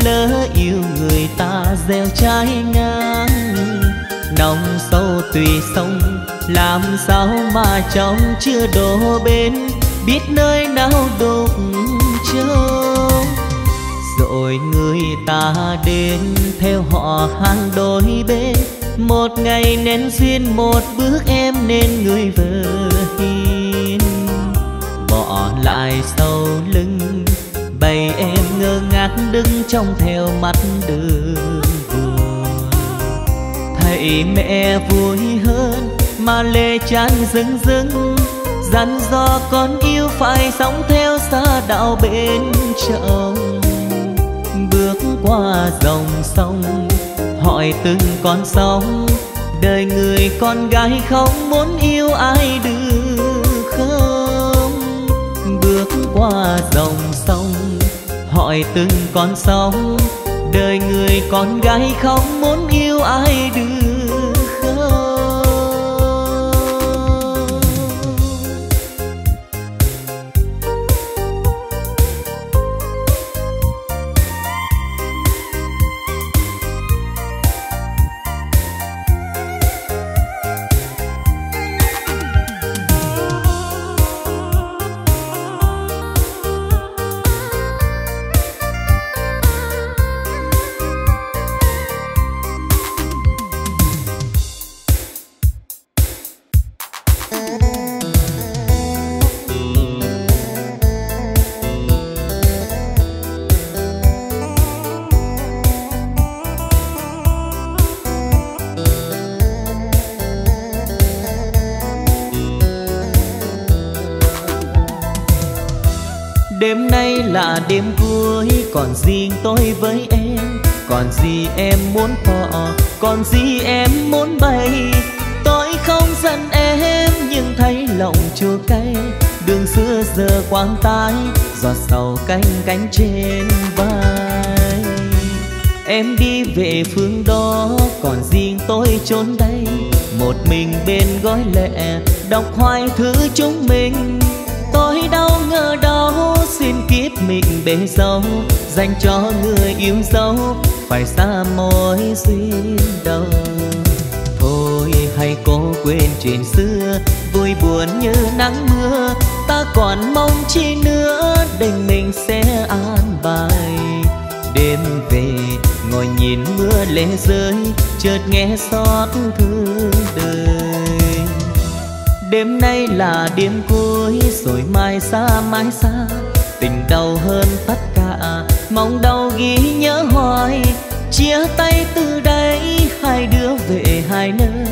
lỡ yêu người ta gieo trái ngang. Nòng sâu tùy sông làm sao mà trong chưa đổ bên, biết nơi nào đục trông. Rồi người ta đến theo họ hàng đôi bên, một ngày nên duyên một bước em nên người vợ hiền. Bỏ lại sau lưng bầy em ngơ ngác đứng trong theo mắt đường buồn. Thầy mẹ vui hơn mà lệ chan rưng rưng, dặn dò con yêu phải sống theo xa đạo bên chồng. Bước qua dòng sông hỏi từng con sóng, đời người con gái không muốn yêu ai được không. Bước qua dòng sông hỏi từng con sóng, đời người con gái không muốn yêu ai được không. Đêm nay là đêm vui, còn riêng tôi với em. Còn gì em muốn thọ, còn gì em muốn bay. Tôi không giận em, nhưng thấy lòng chua cay. Đường xưa giờ quang tái, giọt sầu canh cánh trên vai. Em đi về phương đó, còn riêng tôi chốn đây. Một mình bên gói lệ, đọc hoài thứ chúng mình. Tôi đâu ngờ đâu, xin kiếp mình bề dâu, dành cho người yêu dấu, phải xa mối duyên đầu. Thôi hãy cố quên chuyện xưa, vui buồn như nắng mưa, ta còn mong chi nữa, đình mình sẽ an bài. Đêm về ngồi nhìn mưa lệ rơi, chợt nghe xót thương đời. Đêm nay là đêm cuối, rồi mai xa, tình đau hơn tất cả, mong đau ghi nhớ hoài. Chia tay từ đây, hai đứa về hai nơi,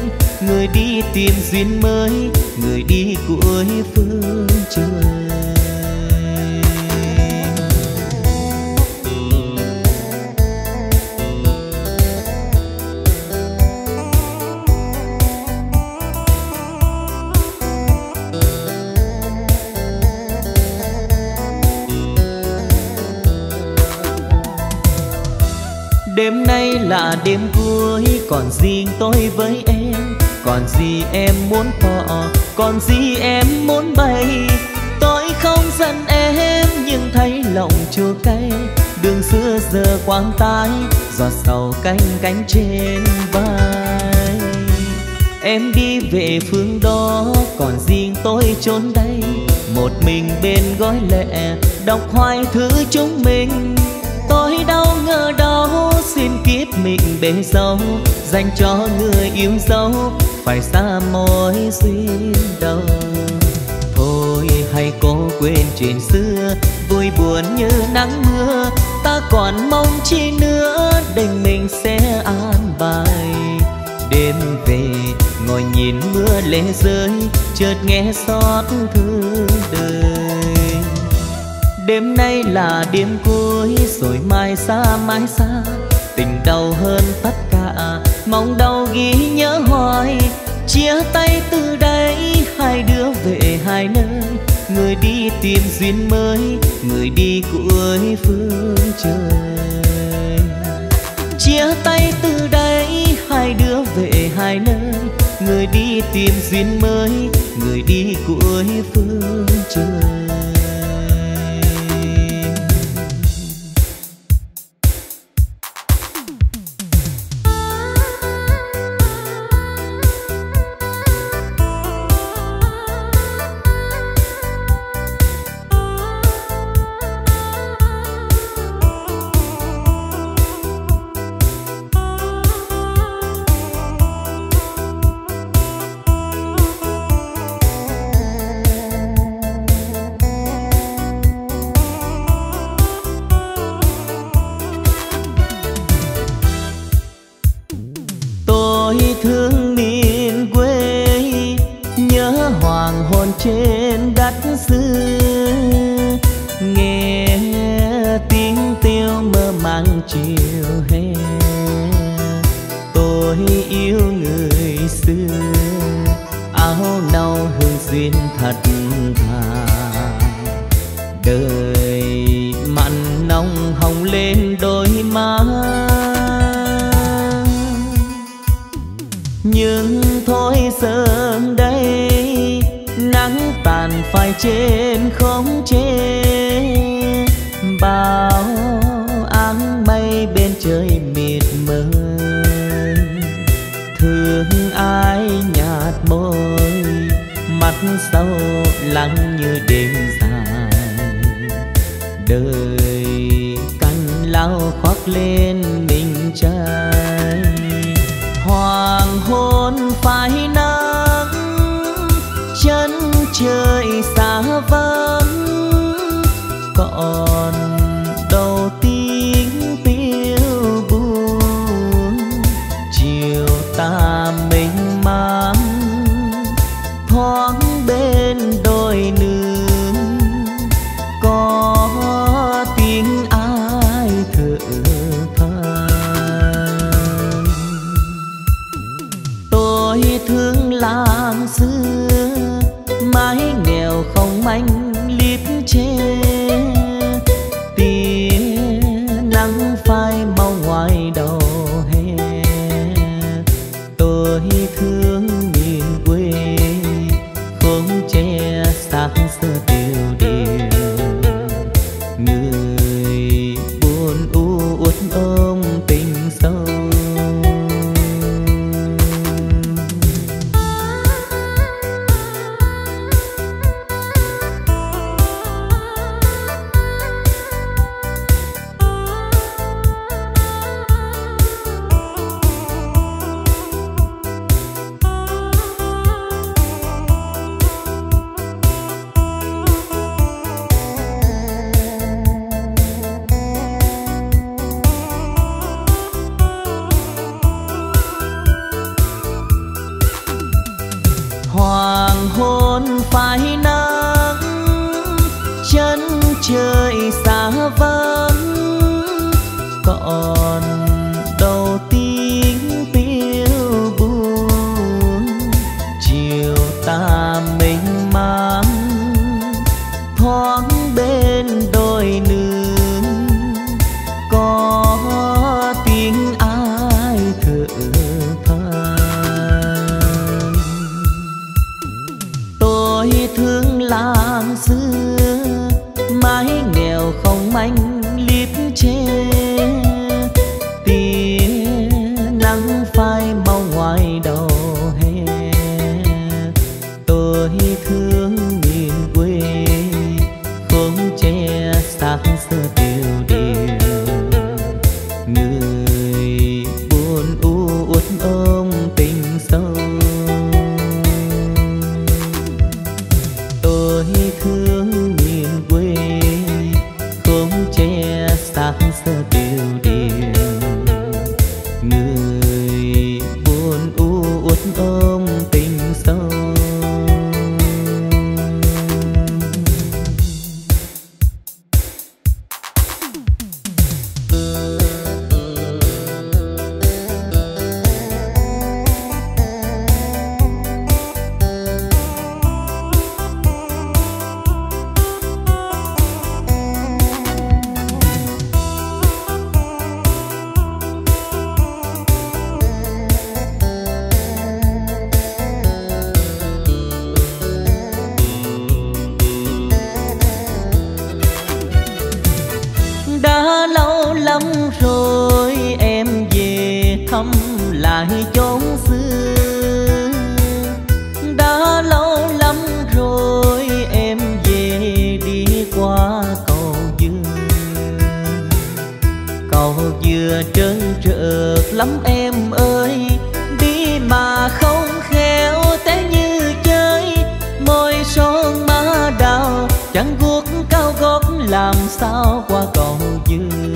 người đi tìm duyên mới, người đi cuối phương trời. Đêm nay là đêm vui, còn riêng tôi với em. Còn gì em muốn thọ, còn gì em muốn bay. Tôi không giận em, nhưng thấy lòng chua cay. Đường xưa giờ quang tái, giọt sầu canh cánh trên vai. Em đi về phương đó, còn riêng tôi chốn đây. Một mình bên gói lệ, đọc hoài thứ chúng mình. Tôi đâu ngờ đâu, xin kiếp mình bề dâu, dành cho người yêu dấu, phải xa mối duyên đầu. Thôi hãy cố quên chuyện xưa, vui buồn như nắng mưa, ta còn mong chi nữa, đình mình sẽ an bài. Đêm về ngồi nhìn mưa lệ rơi, chợt nghe xót thương đời. Đêm nay là đêm cuối, rồi mai xa, tình đau hơn tất cả, mong đau ghi nhớ hoài. Chia tay từ đây, hai đứa về hai nơi, người đi tìm duyên mới, người đi cuối phương trời. Chia tay từ đây, hai đứa về hai nơi, người đi tìm duyên mới, người đi cuối phương trời. Trên đất xưa nghe tiếng tiêu mơ màng chiều hè, tôi yêu người xưa áo nâu hương duyên thật thà. Đời mặn nồng hồng lên đôi má. Nhưng thôi sớm đây nắng tàn phai trên không chê bao áng mây bên trời mịt mờ. Thương ai nhạt môi mắt sâu lắng như đêm dài. Đời canh lao khoác lên mình trai. Hoàng hôn phai nắng chân trời xa vắng, còn đâu tiếng tiêu buồn. Chiều ta mênh mang thoáng bên đồi nương, có tiếng ai thở than. Tôi thương làng xưa mái nghèo không manh liếp che, tia nắng phai mau ngoài đầu hè. Tôi thương miền quê khóm tre xác xơ tiêu điều, người buồn uất ôm tình sâu. Hoàng hôn phai nắng chân trời xa vắng, còn đâu tiếng tiêu buồn. Chiều ta mênh mang thoáng bên đồi nương, có tiếng ai thở than. Tôi thương làng xưa mái nghèo không manh liếp che, tia nắng phai mau ngoài đầu hè. Tôi thương miền quê khóm tre xác xơ tiêu điều, người buồn uất ôm tình sâu. Thương miền quê khóm tre xác xơ tiêu điều, người buồn uất ôm tình sâu. Rồi em về thăm lại chốn xưa, đã lâu lắm rồi em về đi qua cầu dừa. Cầu dừa trơn trượt lắm em ơi, đi mà không khéo té như chơi. Môi son má đào chẳng guốc cao gót, làm sao qua cầu dừa.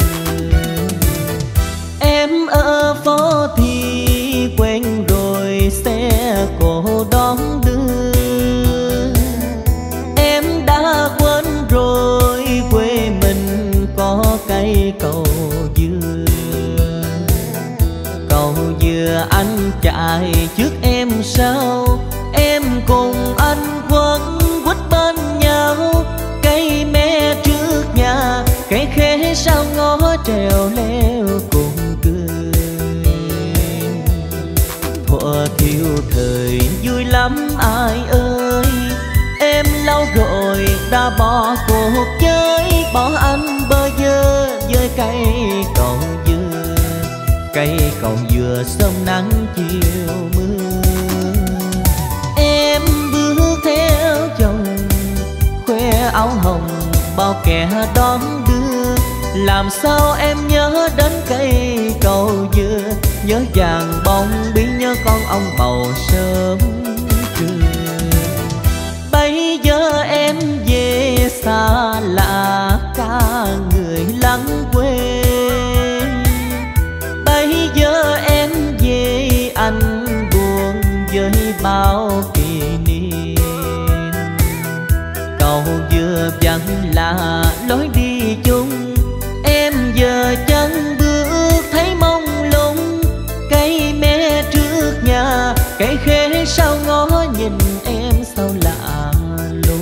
Em ở phố thì quen rồi xe cộ đón đưa, em đã quên rồi quê mình có cây cầu dừa. Cầu dừa anh chạy trước em sau, em cùng anh quấn quýt bên nhau. Cây me trước nhà, cây khế sau ngó trèo leo cây còn vừa sớm nắng chiều mưa. Em bước theo chồng khoe áo hồng bao kẻ đón đưa, làm sao em nhớ đến cây cầu dừa, nhớ vàng bông bí, nhớ con ong bầu sớm trưa. Bây giờ em về xa lạ cả người lắng quê, bây giờ em về anh buồn với bao kỷ niệm. Cầu dừa vẫn là lối đi chung, em giờ chân bước thấy mông lung. Cây mé trước nhà, cây khế sau ngó, nhìn em sao lạ lùng.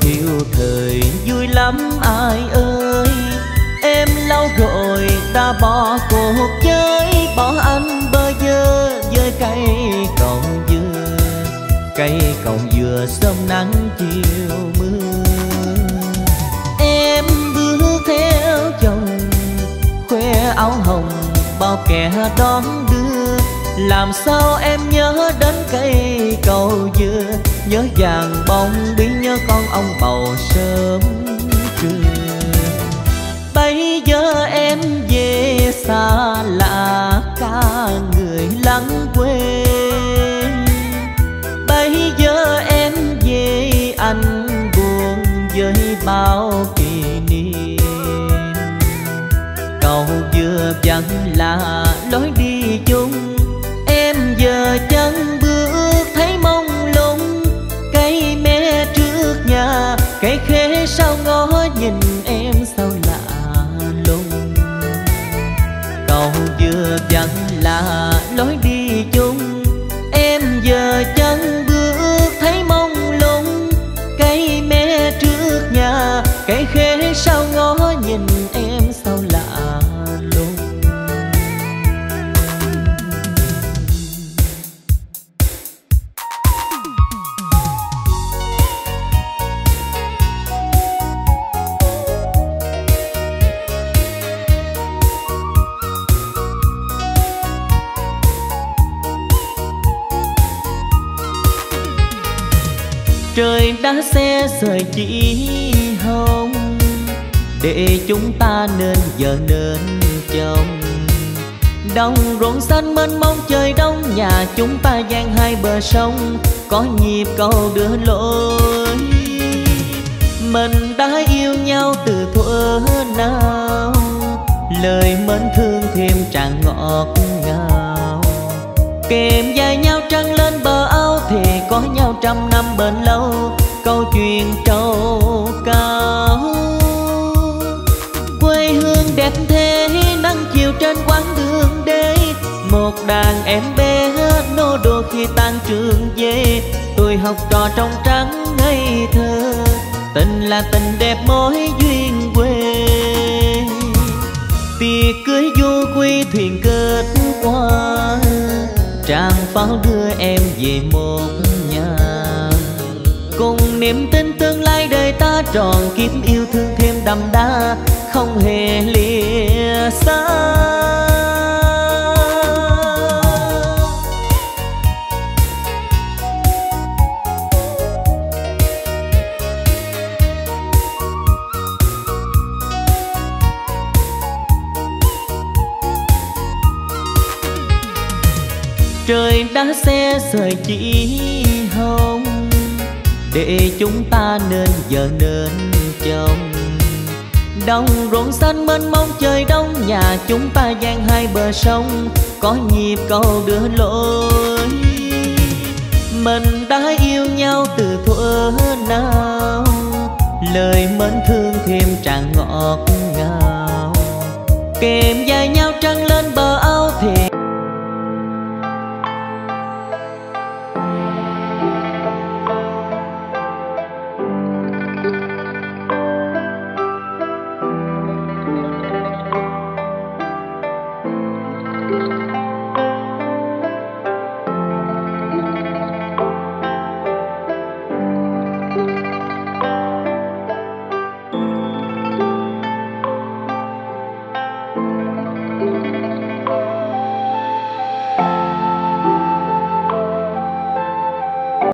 Thiếu thời vui lắm ai ơi, em lâu rồi ta bỏ cuộc chơi, bỏ anh bơ vơ với cây cầu dừa. Cây cầu dừa sớm nắng chiều mưa. Em bước theo chồng khoe áo hồng bao kẻ đón đưa, làm sao em nhớ đến cây cầu dừa, nhớ vàng bông bí, nhớ con ong bầu sớm trưa. Bây giờ em về xa lạ cả người lắng quê, bây giờ em về anh buồn với bao kỷ niệm. Cầu dừa vẫn là lối đi chung, em giờ chân bước thấy mong lung. Cây mé trước nhà, cây khế sau ngó, nhìn em sao lạ lùng. Cầu dừa vẫn là lối đi chung, em giờ chân bước thấy mong lung. Cây mé trước nhà, cây khế sau ngó, nhìn em sao lạ lùng. Trời đã xe rời chỉ hồng để chúng ta nên vợ nên chồng. Đồng ruộng xanh mênh mông trời đông, nhà chúng ta dang hai bờ sông, có nhịp cầu đưa lối. Mình đã yêu nhau từ thuở nào, lời mến thương thêm tràn ngọt ngào. Kèm dài nhau trăng lên bờ áo, thì có nhau trăm năm bền lâu, câu chuyện trầu cao. Quê hương đẹp thế, nắng chiều trên quán đường đê, một đàn em bé nô đùa khi tan trường về. Tôi học trò trong trắng ngây thơ, tình là tình đẹp mối duyên quê. Tiệc cưới du quy thuyền kết qua, tràng pháo đưa em về một nhà. Cùng niềm tin tương lai đời ta tròn, kiếp yêu thương thêm đậm đà, không hề lìa xa. Trời đã xe rời chỉ hồng để chúng ta nên vợ nên chồng. Đồng ruộng xanh mênh mông trời đông, nhà chúng ta dang hai bờ sông, có nhịp cầu đưa lối. Mình đã yêu nhau từ thuở nào, lời mến thương thêm tràn ngọt ngào. kèm dài nhau trăng lên bờ.